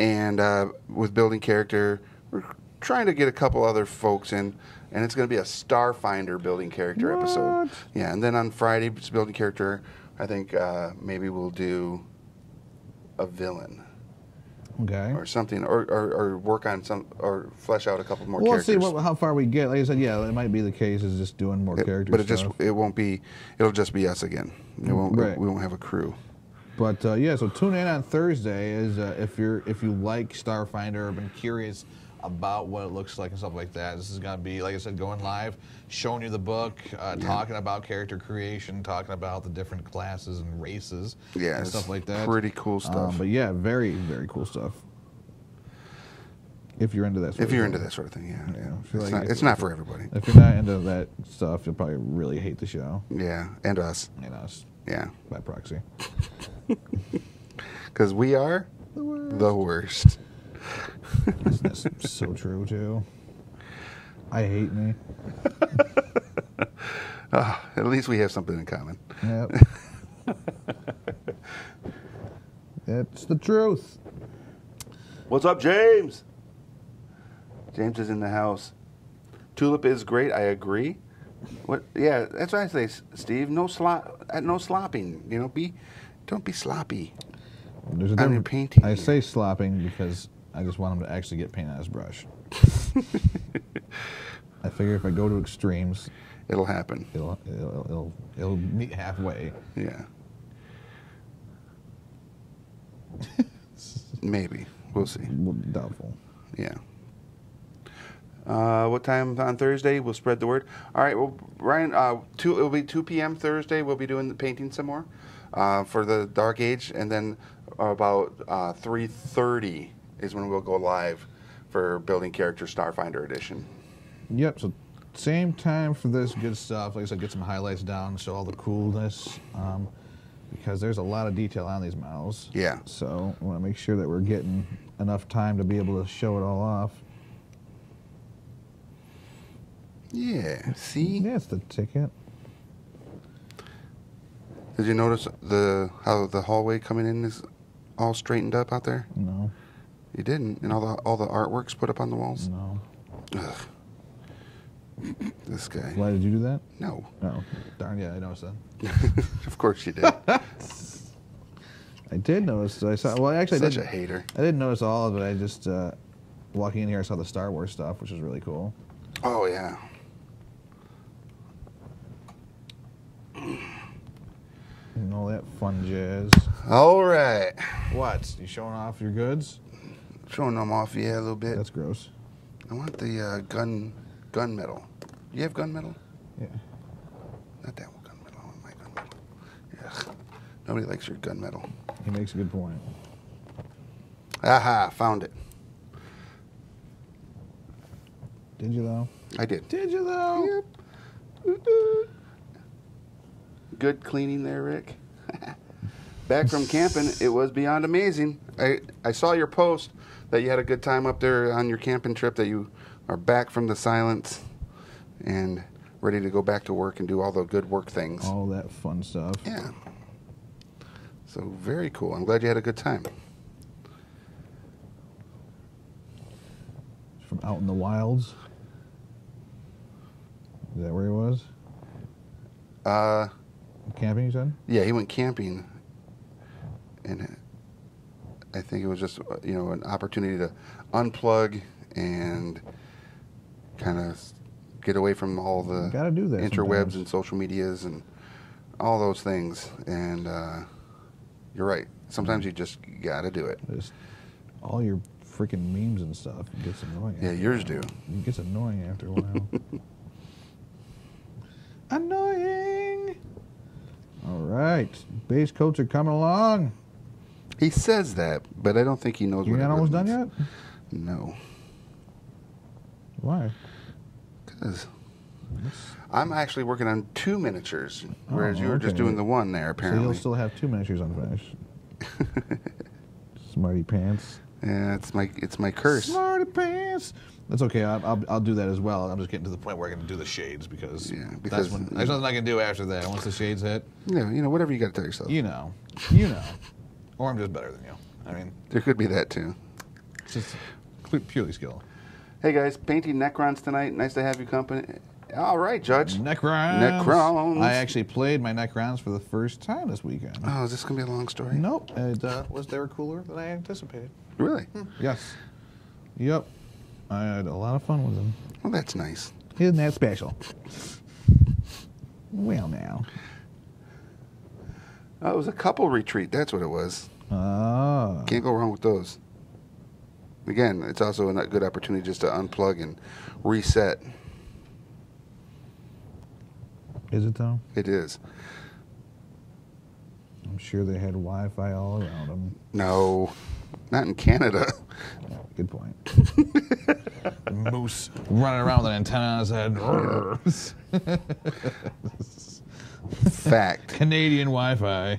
and uh, with Building Character, we're trying to get a couple other folks in. And it's going to be a Starfinder Building Character what? episode. Yeah, and then on Friday, it's Building Character. I think uh, maybe we'll do a villain. Okay. Or something, or, or, or work on some, or flesh out a couple more we'll characters. We'll see what, how far we get. Like I said, yeah, it might be the case is just doing more it, characters. But it stuff. just, it won't be, it'll just be us again. It won't, right. We won't have a crew. But uh, yeah, so tune in on Thursday is uh, if you're, if you like Starfinder or been curious about what it looks like and stuff like that. This is going to be, like I said, going live, showing you the book, uh, yeah. talking about character creation, talking about the different classes and races yeah, and stuff like that. Pretty cool stuff. Um, but yeah, very, very cool stuff. If you're into that sort if of thing. If you're into that sort of thing, yeah. yeah. It's, like not, it's, it's not for everybody. If you're not into that stuff, you'll probably really hate the show. Yeah, and us. And us. Yeah. By proxy. Because we are the worst. The worst. That's so true too. I hate me. uh, at least we have something in common. Yep. That's the truth. What's up, James? James is in the house. Tulip is great. I agree. What? Yeah, that's what I say, Steve. No slop. No slopping. You know, be. Don't be sloppy. There's a on your painting. I say slopping because I just want him to actually get paint on his brush. I figure if I go to extremes, it'll happen. It'll it'll it'll, it'll meet halfway. Yeah. Maybe we'll see. Doubtful. Yeah. Uh, what time on Thursday? We'll spread the word. All right. Well, Ryan, uh, two. It'll be two P M Thursday. We'll be doing the painting some more uh, for the Dark Age, and then about uh, three thirty. is when we'll go live for Building Character Starfinder Edition. Yep, so same time for this good stuff. Like I said, get some highlights down, show all the coolness, um, because there's a lot of detail on these models. Yeah. So I want to make sure that we're getting enough time to be able to show it all off. Yeah, see? That's the ticket. Did you notice the how the hallway coming in is all straightened up out there? No. You didn't? And all the all the artworks put up on the walls? No. Ugh. This guy. Why did you do that? No. No. Darn, yeah, I noticed that. Of course you did. I did notice. I saw. Well, actually, such I did, a hater. I didn't notice all of it. I just uh, walking in here, I saw the Star Wars stuff, which is really cool. Oh yeah. And all that fun jazz. All right. What? You showing off your goods? Showing them off, yeah, a little bit. That's gross. I want the uh, gun gun metal. Do you have gun metal? Yeah. Not that one gun metal. I want my gun metal. Ugh. Nobody likes your gun metal. He makes a good point. Aha! Found it. Did you though? I did. Did you though? Yep. Good cleaning there, Rick. Back from camping, it was beyond amazing. I, I saw your post that you had a good time up there on your camping trip, that you are back from the silence and ready to go back to work and do all the good work things. All that fun stuff. Yeah. So very cool. I'm glad you had a good time. From out in the wilds? Is that where he was? Uh, camping, you said? Yeah, he went camping. And I think it was just, you know, an opportunity to unplug and kind of get away from all the gotta do that interwebs sometimes. And social medias and all those things. And uh, you're right. Sometimes you just got to do it. Just all your freaking memes and stuff gets annoying. Yeah, after yours do. It gets annoying after a while. Annoying! All right. Base coats are coming along. He says that, but I don't think he knows. You're what not almost done yet? No. Why? Because I'm actually working on two miniatures, whereas oh, you were okay. just doing the one there, apparently. So you'll still have two miniatures unfinished. Smarty pants. Yeah, it's my, it's my curse. Smarty pants. That's okay. I'll, I'll, I'll do that as well. I'm just getting to the point where I'm going to do the shades because, yeah, because that's when, there's nothing I can do after that. Once the shades hit. Yeah, you know, whatever you got to tell yourself. You know. You know. Or I'm just better than you. I mean, there could be that too. It's just purely skill. Hey guys, painting Necrons tonight. Nice to have you company. All right, Judge. Necrons. Necrons. I actually played my Necrons for the first time this weekend. Oh, is this gonna be a long story? Nope. It uh, was they were cooler than I anticipated. Really? Hmm. Yes. Yep. I had a lot of fun with them. Well, that's nice. Isn't that special? Well, now. Oh, it was a couple retreat. That's what it was. Oh. Can't go wrong with those. Again, it's also a good opportunity just to unplug and reset. Is it, though? It is. I'm sure they had Wi-Fi all around them. No. Not in Canada. Good point. Moose running around with an antenna on his head. Fact. Canadian Wi-Fi.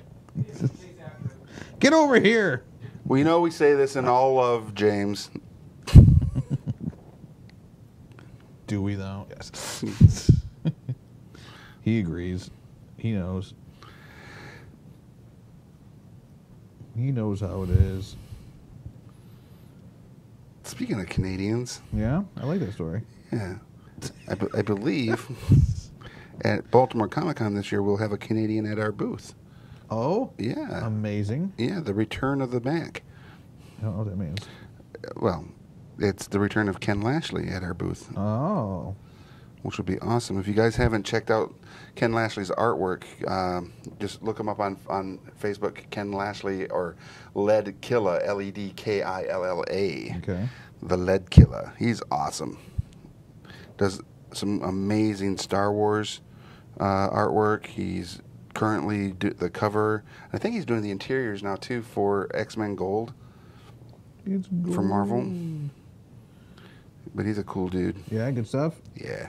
Get over here. We know we say this in all love, James. Do we, though? Yes. He agrees. He knows. He knows how it is. Speaking of Canadians. Yeah, I like that story. Yeah. I, be I believe... At Baltimore Comic Con this year, we'll have a Canadian at our booth. Oh? Yeah. Amazing. Yeah, the return of the Mac. I don't know what that means. Well, it's the return of Ken Lashley at our booth. Oh. Which would be awesome. If you guys haven't checked out Ken Lashley's artwork, um, just look him up on, on Facebook, Ken Lashley, or Led Killer, L E D K I L L A. Okay. The Led Killer. He's awesome. Does some amazing Star Wars Uh, artwork. He's currently do the cover. I think he's doing the interiors now too for X-Men Gold. It's gold. From Marvel. But he's a cool dude. Yeah, good stuff. Yeah.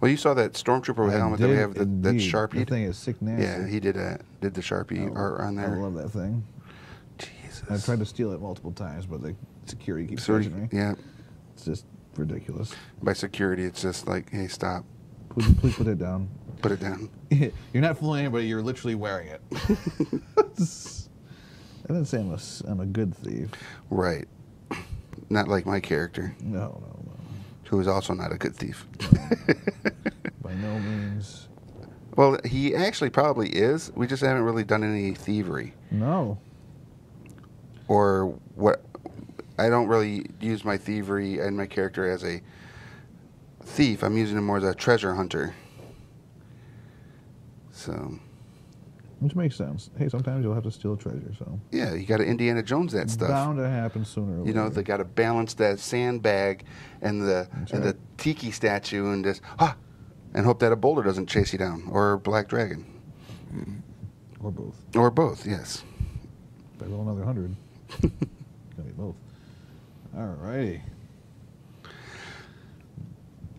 Well, you saw that Stormtrooper I helmet did, that we have, the, that Sharpie. That thing is sick nasty. Yeah, he did a, did the Sharpie oh, art on there. I love that thing. Jesus. I tried to steal it multiple times, but the security keeps searching me. Yeah. It's just ridiculous. By security, it's just like, hey, stop. Please, please put it down. Put it down. You're not fooling anybody. You're literally wearing it. I didn't say I'm a, I'm a good thief. Right. Not like my character. No, no, no. Who is also not a good thief. No. By no means. Well, he actually probably is. We just haven't really done any thievery. No. Or what? I don't really use my thievery and my character as a thief. I'm using him more as a treasure hunter. So. Which makes sense. Hey, sometimes you'll have to steal treasure, so. Yeah, you got to Indiana Jones that stuff. Bound to happen sooner or later. You know, they got to balance that sandbag and the That's and right. the tiki statue and just ah, and hope that a boulder doesn't chase you down or a black dragon, or both. Or both, yes. If I roll another hundred, it's gonna be both. All righty.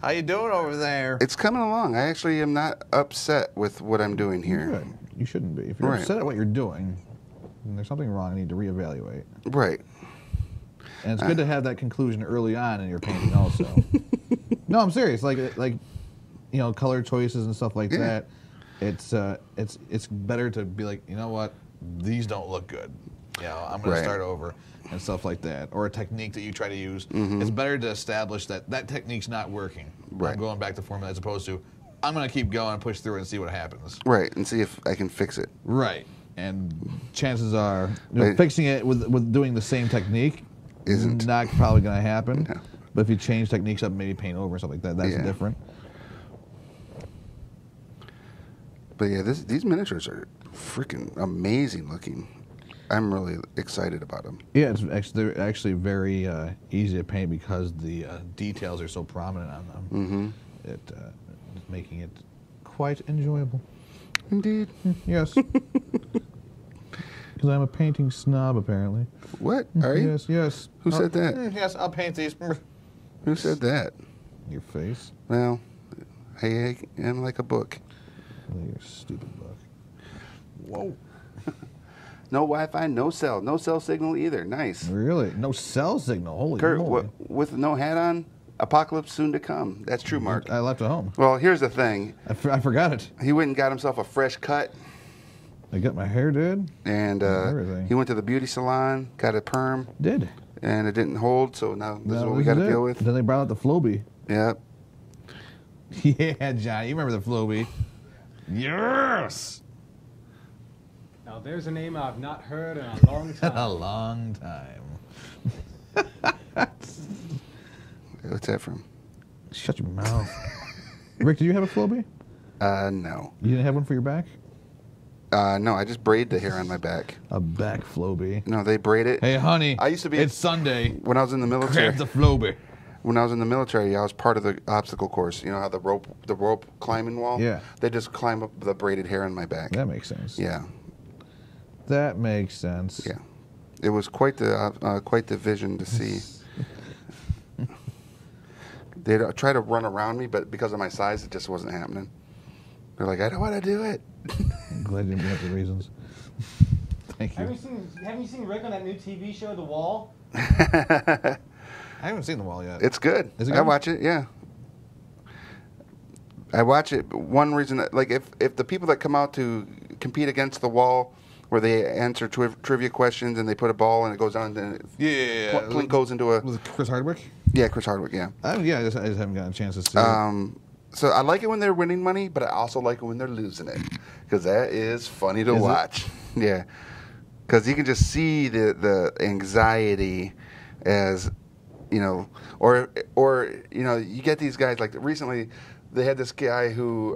How you doing over there? It's coming along. I actually am not upset with what I'm doing here. Good. You shouldn't be. If you're right. upset at what you're doing, then there's something wrong. I need to reevaluate. Right. And it's uh, good to have that conclusion early on in your painting also. No, I'm serious. Like, like, you know, color choices and stuff like yeah. that. It's uh, it's it's better to be like, you know what? These don't look good. You know, I'm going right. to start over and stuff like that. Or a technique that you try to use. Mm-hmm. It's better to establish that that technique's not working. Right. I'm going back to formula as opposed to, I'm going to keep going and push through and see what happens. Right, and see if I can fix it. Right, and chances are, you know, fixing it with with doing the same technique isn't not probably going to happen. No. But if you change techniques up, maybe paint over and stuff like that, that's yeah. different. But yeah, this, these miniatures are freaking amazing looking. I'm really excited about them. Yeah, it's actually, they're actually very uh, easy to paint because the uh, details are so prominent on them. Mm-hmm. It. Uh, making it quite enjoyable. Indeed. Yes. Because I'm a painting snob, apparently. What? Are you? Yes, yes. Who I'll, said that? Yes, I'll paint these. Who said that? Your face. Well, I am like a book. Your stupid book. Whoa. No Wi-Fi, no cell. No cell signal either. Nice. Really? No cell signal? Holy Kurt, moly. What, with no hat on? Apocalypse soon to come. That's true, Mark. I left it home. Well, here's the thing. I, f I forgot it. He went and got himself a fresh cut. I got my hair did. And uh, everything. He went to the beauty salon, got a perm. Did. And it didn't hold, so now this no, is what we got to deal with. Then they brought out the Flowbee. Yep. Yeah, John, you remember the Flowbee. Yes! Now, there's a name I've not heard in a long time. A long time. What's that from? Shut your mouth. Rick, did you have a Flowbee? Uh, no. You didn't have one for your back? Uh, no, I just braid the hair on my back. A back Flowbee? No, they braid it. Hey, honey. I used to be. It's Sunday. When I was in the military. Grab the Flowbee. When I was in the military, I was part of the obstacle course. You know how the rope, the rope climbing wall? Yeah. They just climb up the braided hair on my back. That makes sense. Yeah. That makes sense. Yeah. It was quite the uh, quite the vision to see. They'd try to run around me, but because of my size, it just wasn't happening. They're like, I don't want to do it. I'm glad you didn't have the reasons. Thank you. Have you seen, have you seen Rick on that new T V show, The Wall? I haven't seen The Wall yet. It's good. Is it good? I watch it, yeah. I watch it. One reason, that, like, if, if the people that come out to compete against The Wall, where they answer tri trivia questions and they put a ball and it goes down and it yeah, yeah, yeah. Plink goes into a... Was it Chris Hardwick? Yeah, Chris Hardwick, yeah. Um, yeah, I just, I just haven't gotten a chance to see um, it. So I like it when they're winning money, but I also like it when they're losing it. Because that is funny to is watch. It? Yeah. Because you can just see the, the anxiety as, you know, or, or, you know, you get these guys, like recently they had this guy who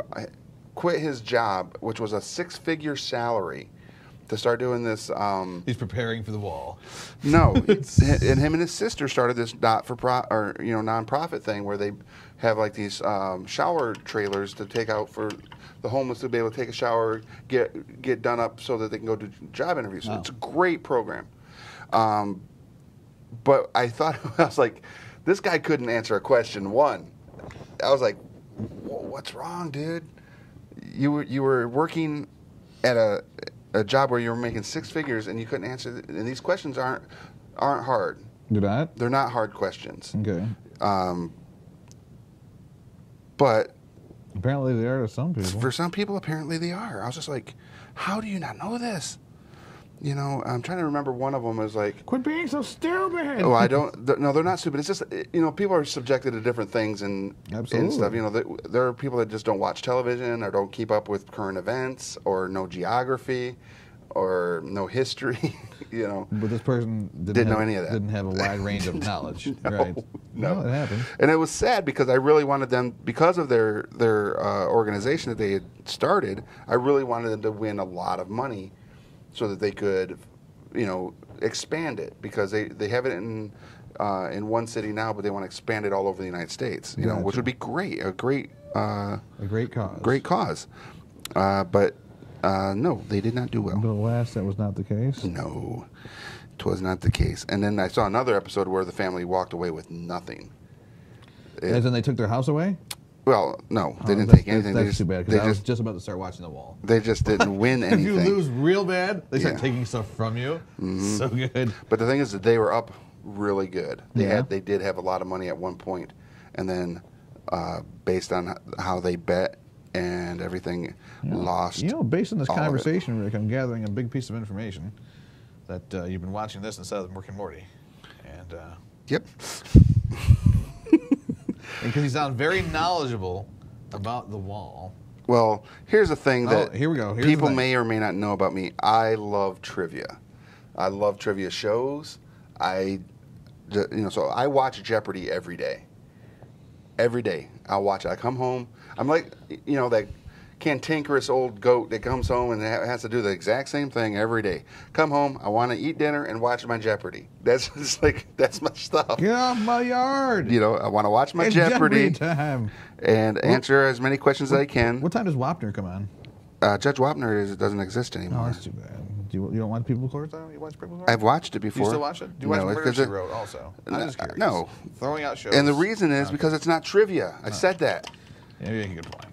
quit his job, which was a six-figure salary, to start doing this. Um, He's preparing for The Wall. No, it's, and him and his sister started this not for pro or you know nonprofit thing where they have like these um, shower trailers to take out for the homeless to be able to take a shower, get get done up so that they can go do job interviews. So oh. It's a great program. Um, but I thought I was like, this guy couldn't answer a question one. I was like, what's wrong, dude? You were you were working at a a job where you were making six figures and you couldn't answer, th and these questions aren't aren't hard. They're not? They're not hard questions. Okay. Um, but... Apparently they are to some people. For some people, apparently they are. I was just like, how do you not know this? You know, I'm trying to remember one of them was like... Quit being so stupid! Oh, I don't... They're, no, they're not stupid. It's just, you know, people are subjected to different things and, and stuff. You know, they, there are people that just don't watch television or don't keep up with current events or no geography or no history, you know. But this person didn't, didn't have, know any of that. Didn't have a wide range of knowledge, no, right? No. No, it happened. And it was sad because I really wanted them... Because of their, their uh, organization that they had started, I really wanted them to win a lot of money so that they could, you know, expand it because they, they have it in uh, in one city now, but they want to expand it all over the United States, you gotcha. know, which would be great, a great uh, a great cause, great cause. Uh, but uh, no, they did not do well. But alas, that was not the case. No, it was not the case. And then I saw another episode where the family walked away with nothing. It, As in, they took their house away. Well, no, they oh, didn't take anything. That's, that's they just, too bad, because I just, was just about to start watching The Wall. They just didn't win anything. If you lose real bad, they start yeah. taking stuff from you. Mm-hmm. So good. But the thing is that they were up really good. They yeah. had, they did have a lot of money at one point, and then uh, based on how they bet and everything, yeah. lost. You know, based on this conversation, Rick, I'm gathering a big piece of information that uh, you've been watching this instead of Rick and Morty. And, uh, yep. Because he sounds very knowledgeable about The Wall. Well, here's the thing that oh, here we go. Here's people may or may not know about me. I love trivia. I love trivia shows. I, you know, so I watch Jeopardy every day. Every day I watch it. I come home. I'm like, you know, that cantankerous old goat that comes home and has to do the exact same thing every day. Come home, I want to eat dinner and watch my Jeopardy. That's just like, that's my stuff. Get off my yard. You know, I want to watch my Jeopardy, Jeopardy time. And answer what, as many questions what, as I can. What time does Wapner come on? Uh, Judge Wapner is, doesn't exist anymore. Oh, that's too bad. Do you, you don't want People's Court? You watch People's Court? I've watched it before. You still watch it? Do you no, watch Murder She Wrote also? No, I'm just curious. No. Throwing out shows. And the reason is because it's not trivia. I no. said that. Yeah, you're making a good point.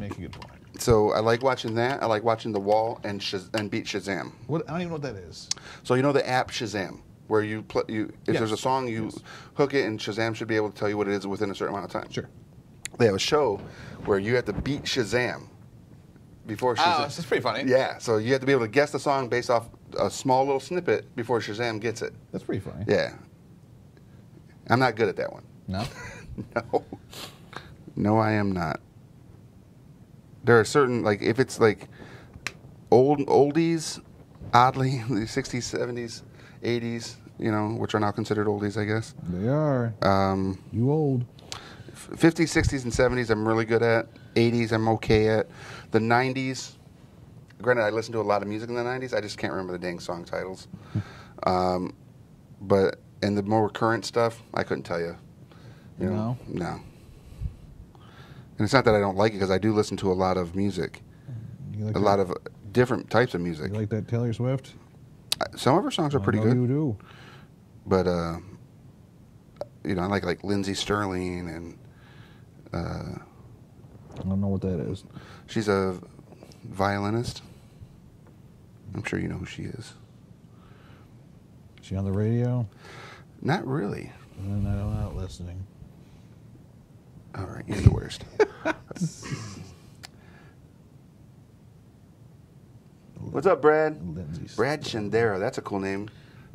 Make a good point. So I like watching that. I like watching The Wall and Shaz and Beat Shazam. What, I don't even know what that is. So you know the app Shazam, where you play, you if yes. there's a song you yes. hook it and Shazam should be able to tell you what it is within a certain amount of time. Sure. They have a show where you have to beat Shazam before Shazam. Oh, this is pretty funny. Yeah. So you have to be able to guess the song based off a small little snippet before Shazam gets it. That's pretty funny. Yeah. I'm not good at that one. No. no. No, I am not. There are certain, like, if it's, like, old oldies, oddly, the sixties, seventies, eighties, you know, which are now considered oldies, I guess. They are. Um, you old. fifties, sixties, and seventies I'm really good at. eighties I'm okay at. The nineties, granted, I listened to a lot of music in the nineties. I just can't remember the dang song titles. um, but, and the more current stuff, I couldn't tell you. you no? Know? No. And it's not that I don't like it, because I do listen to a lot of music, you like a that? lot of different types of music. You like that Taylor Swift? Some of her songs are pretty good. You do, but uh, you know, I like like Lindsey Sterling and uh, I don't know what that is. She's a violinist. I'm sure you know who she is. Is she on the radio? Not really. And I'm not listening. All right, you're the worst. What's up, Brad? Lindsay Brad Shandera. That's a cool name.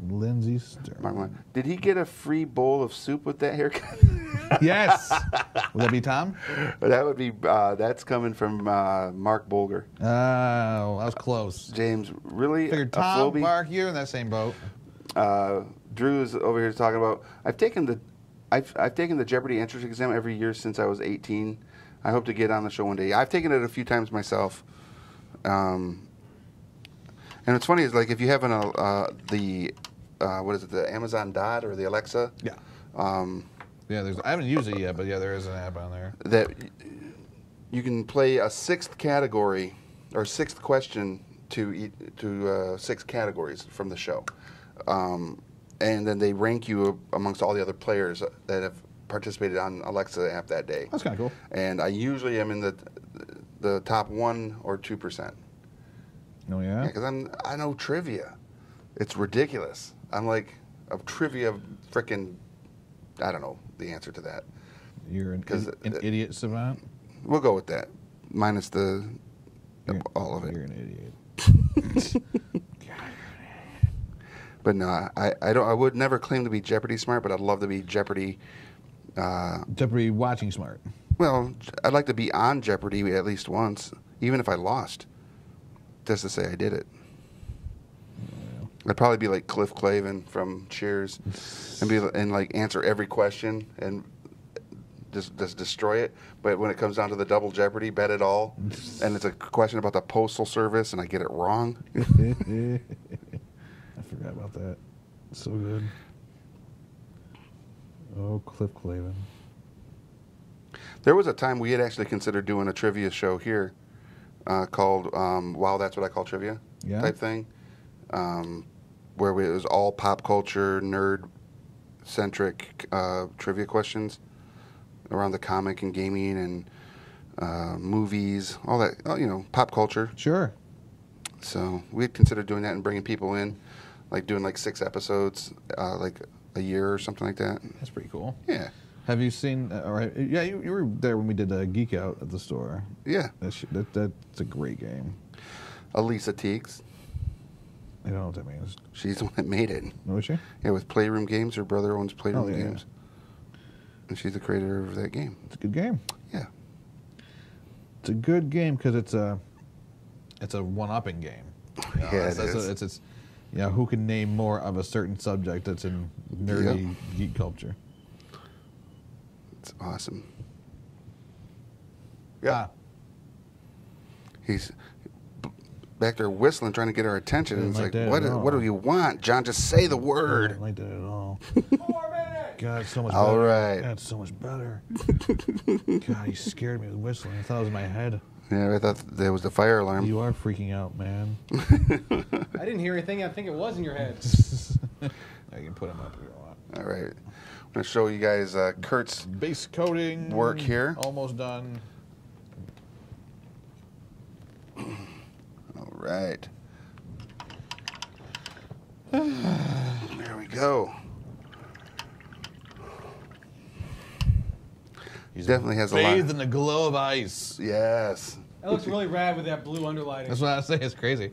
Lindsay Sterling. Did he get a free bowl of soup with that haircut? Yes. Would that be Tom? That would be. Uh, that's coming from uh, Mark Bolger. Oh, that was close. Uh, James, really? Figured Tom, Mark, you're in that same boat. Uh, Drew's over here talking about. I've taken the. I've, I've taken the Jeopardy entrance exam every year since I was eighteen. I hope to get on the show one day. I've taken it a few times myself. Um, and what's funny is, like, if you have an, uh, the, uh, what is it, the Amazon Dot or the Alexa? Yeah. Um, yeah, there's, I haven't used it yet, but yeah, there is an app on there. That you can play a sixth category or sixth question to, to uh, six categories from the show. Um, And then they rank you amongst all the other players that have participated on Alexa app that day. That's kind of cool. And I usually am in the the top one or two percent. Oh yeah. Because yeah, I'm I know trivia. It's ridiculous. I'm like a trivia freaking. I don't know the answer to that. You're an, an, an uh, idiot savant. We'll go with that, minus the you're, all of it. You're an idiot. God. But no, I, I don't. I would never claim to be Jeopardy smart, but I'd love to be Jeopardy. Uh, Jeopardy watching smart. Well, I'd like to be on Jeopardy at least once, even if I lost, just to say I did it. I'd probably be like Cliff Clavin from Cheers, and be and like answer every question and just just destroy it. But when it comes down to the double Jeopardy, bet it all, and it's a question about the postal service, and I get it wrong. I forgot about that. It's so good. Oh, Cliff Clavin. There was a time we had actually considered doing a trivia show here uh, called um, Wow, That's What I Call Trivia yeah. type thing, um, where we, it was all pop culture, nerd-centric uh, trivia questions around the comic and gaming and uh, movies, all that, you know, pop culture. Sure. So we had considered doing that and bringing people in, like doing like six episodes, uh, like a year or something like that. That's pretty cool. Yeah. Have you seen? Uh, or, yeah, you, you were there when we did uh, Geek Out at the store. Yeah, that's that, that's a great game. Elisa Teagues. I don't know what that means. She's the one that made it. Was she? Yeah, with Playroom Games. Her brother owns Playroom oh, yeah, Games, yeah. and she's the creator of that game. It's a good game. Yeah, it's a good game because it's a it's a one-upping game. You know, yeah, it's, it that's is. A, it's it's you know, who can name more of a certain subject that's in nerdy yep. geek culture. It's awesome. Yeah. Ah. He's back there whistling, trying to get our attention. Dude, it's like, what, is, what do you want, John? Just say the word. I don't like that at all. Four minutes. God, it's so much better. All right. God, it's so much better. God, he scared me with whistling. I thought it was in my head. Yeah, I thought there was the fire alarm. You are freaking out, man. I didn't hear anything. I think it was in your head. I can put him up if you want. All right. I'm going to show you guys uh, Kurt's base coating work here. Almost done. All right. There we go. He's definitely has a lot. Bathed in the glow of ice. Yes. That looks really rad with that blue underlining. That's what I was saying. It's crazy.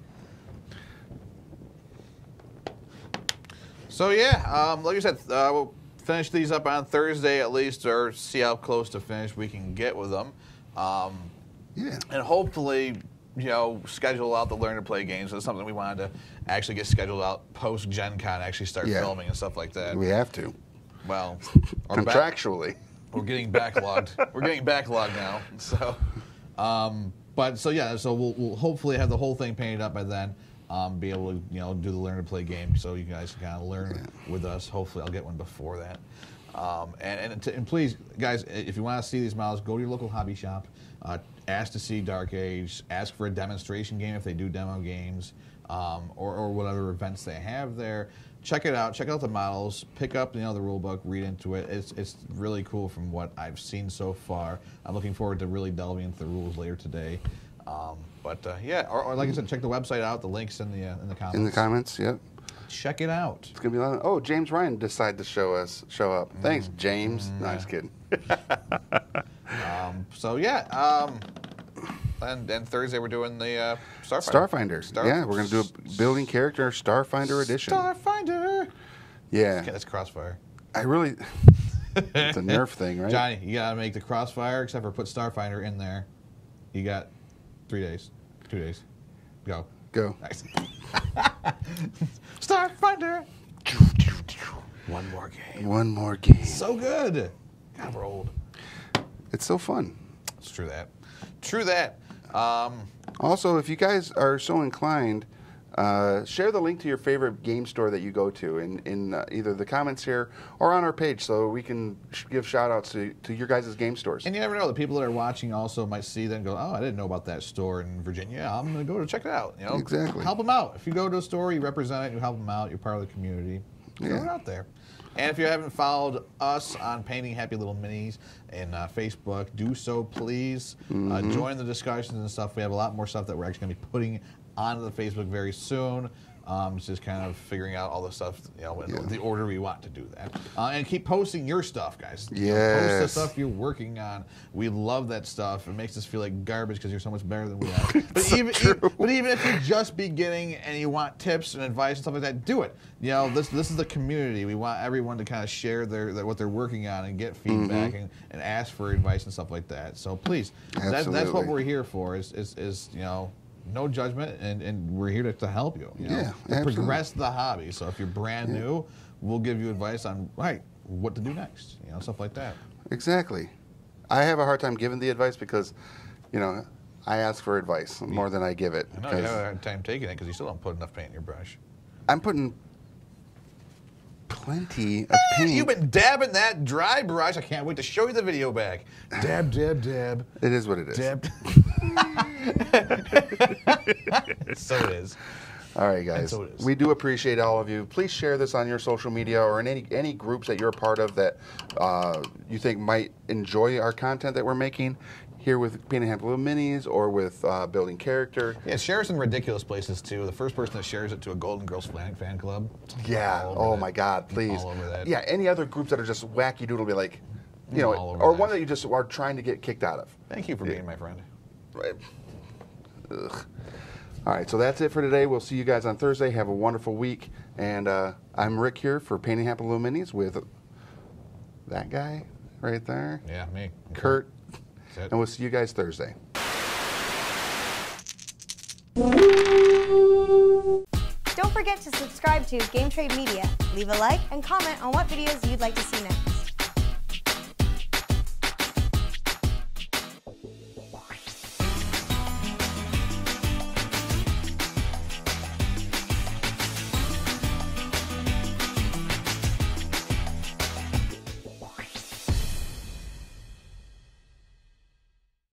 So, yeah, um, like you said, uh, we'll finish these up on Thursday at least, or see how close to finish we can get with them. Um, yeah. And hopefully, you know, schedule out the learn to play games. That's something we wanted to actually get scheduled out post Gen Con, actually start yeah. filming and stuff like that. We have to. Well, contractually. Back, we're getting backlogged. We're getting backlogged now. So, um, but so yeah, so we'll, we'll hopefully have the whole thing painted up by then. Um, be able to, you know, do the learn to play game, so you guys can kind of learn yeah. with us. Hopefully, I'll get one before that. Um, and and, to, and please, guys, if you want to see these models, go to your local hobby shop, uh, ask to see Dark Age, ask for a demonstration game if they do demo games, um, or or whatever events they have there. Check it out. Check out the models. Pick up, you know, the rule book. Read into it. It's it's really cool from what I've seen so far. I'm looking forward to really delving into the rules later today. Um, but uh, yeah, or, or like I said, check the website out. The link's in the uh, in the comments. In the comments, yep. Check it out. It's gonna be a lot of, oh, James Ryan decided to show us show up. Mm. Thanks, James. Mm. No, I'm just kidding. um, so yeah, um, and and Thursday we're doing the uh, Starfinder. Starfinder. Star yeah, we're gonna do a building character Starfinder edition. Starfinder. Yeah. That's Crossfire. I really. It's a Nerf thing, right? Johnny, you gotta make the Crossfire, except for put Starfinder in there. You got. Three days. Two days. Go. Go. Nice. Starfinder! One more game. One more game. So good. God, we're old. It's so fun. It's true that. True that. Um, also, if you guys are so inclined, uh, share the link to your favorite game store that you go to in, in uh, either the comments here or on our page, so we can sh give shout-outs to, to your guys' game stores. And you never know. The people that are watching also might see that and go, oh, I didn't know about that store in Virginia. I'm going to go to check it out. You know, exactly. Help them out. If you go to a store, you represent it, you help them out, you're part of the community. Throw yeah. it out there. And if you haven't followed us on Painting Happy Little Minis and uh, Facebook, do so, please. Mm-hmm. uh, join the discussions and stuff. We have a lot more stuff that we're actually going to be putting onto the Facebook very soon. Um, it's just kind of figuring out all the stuff, you know, in yeah. the order we want to do that. Uh, and keep posting your stuff, guys. Yes. You know, post the stuff you're working on. We love that stuff. It makes us feel like garbage because you're so much better than we are. But, so even, e but even if you're just beginning and you want tips and advice and stuff like that, do it. You know, this this is the community. We want everyone to kind of share their, their what they're working on and get feedback mm-hmm. and, and ask for advice and stuff like that. So please, that, that's what we're here for is, is, is you know, no judgment, and, and we're here to, to help you. you know? Yeah, absolutely. Progress the hobby. So if you're brand yeah. new, we'll give you advice on right what to do next. You know, stuff like that. Exactly. I have a hard time giving the advice because, you know, I ask for advice yeah. more than I give it. I know you have a hard time taking it because you still don't put enough paint in your brush. I'm putting plenty of eh, paint. You've been dabbing that dry brush. I can't wait to show you the video back. Dab, dab, dab. It is what it is. Dab. So it is. All right, guys. So we do appreciate all of you. Please share this on your social media or in any any groups that you're a part of that uh, you think might enjoy our content that we're making here with Peanut Hamp Little Minis or with uh, Building Character. Yeah, share us in ridiculous places, too. The first person that shares it to a Golden Girls fan club. Yeah. Oh, my God, please. All over that. Yeah, any other groups that are just wacky doodle be like, you know, or that. One that you just are trying to get kicked out of. Thank you for yeah. being my friend. Right. Ugh. All right, so that's it for today. We'll see you guys on Thursday. Have a wonderful week. And uh, I'm Rick here for Painting Happy Little Minis with that guy right there. Yeah, me. Kurt. And we'll see you guys Thursday. Don't forget to subscribe to Game Trade Media. Leave a like and comment on what videos you'd like to see next.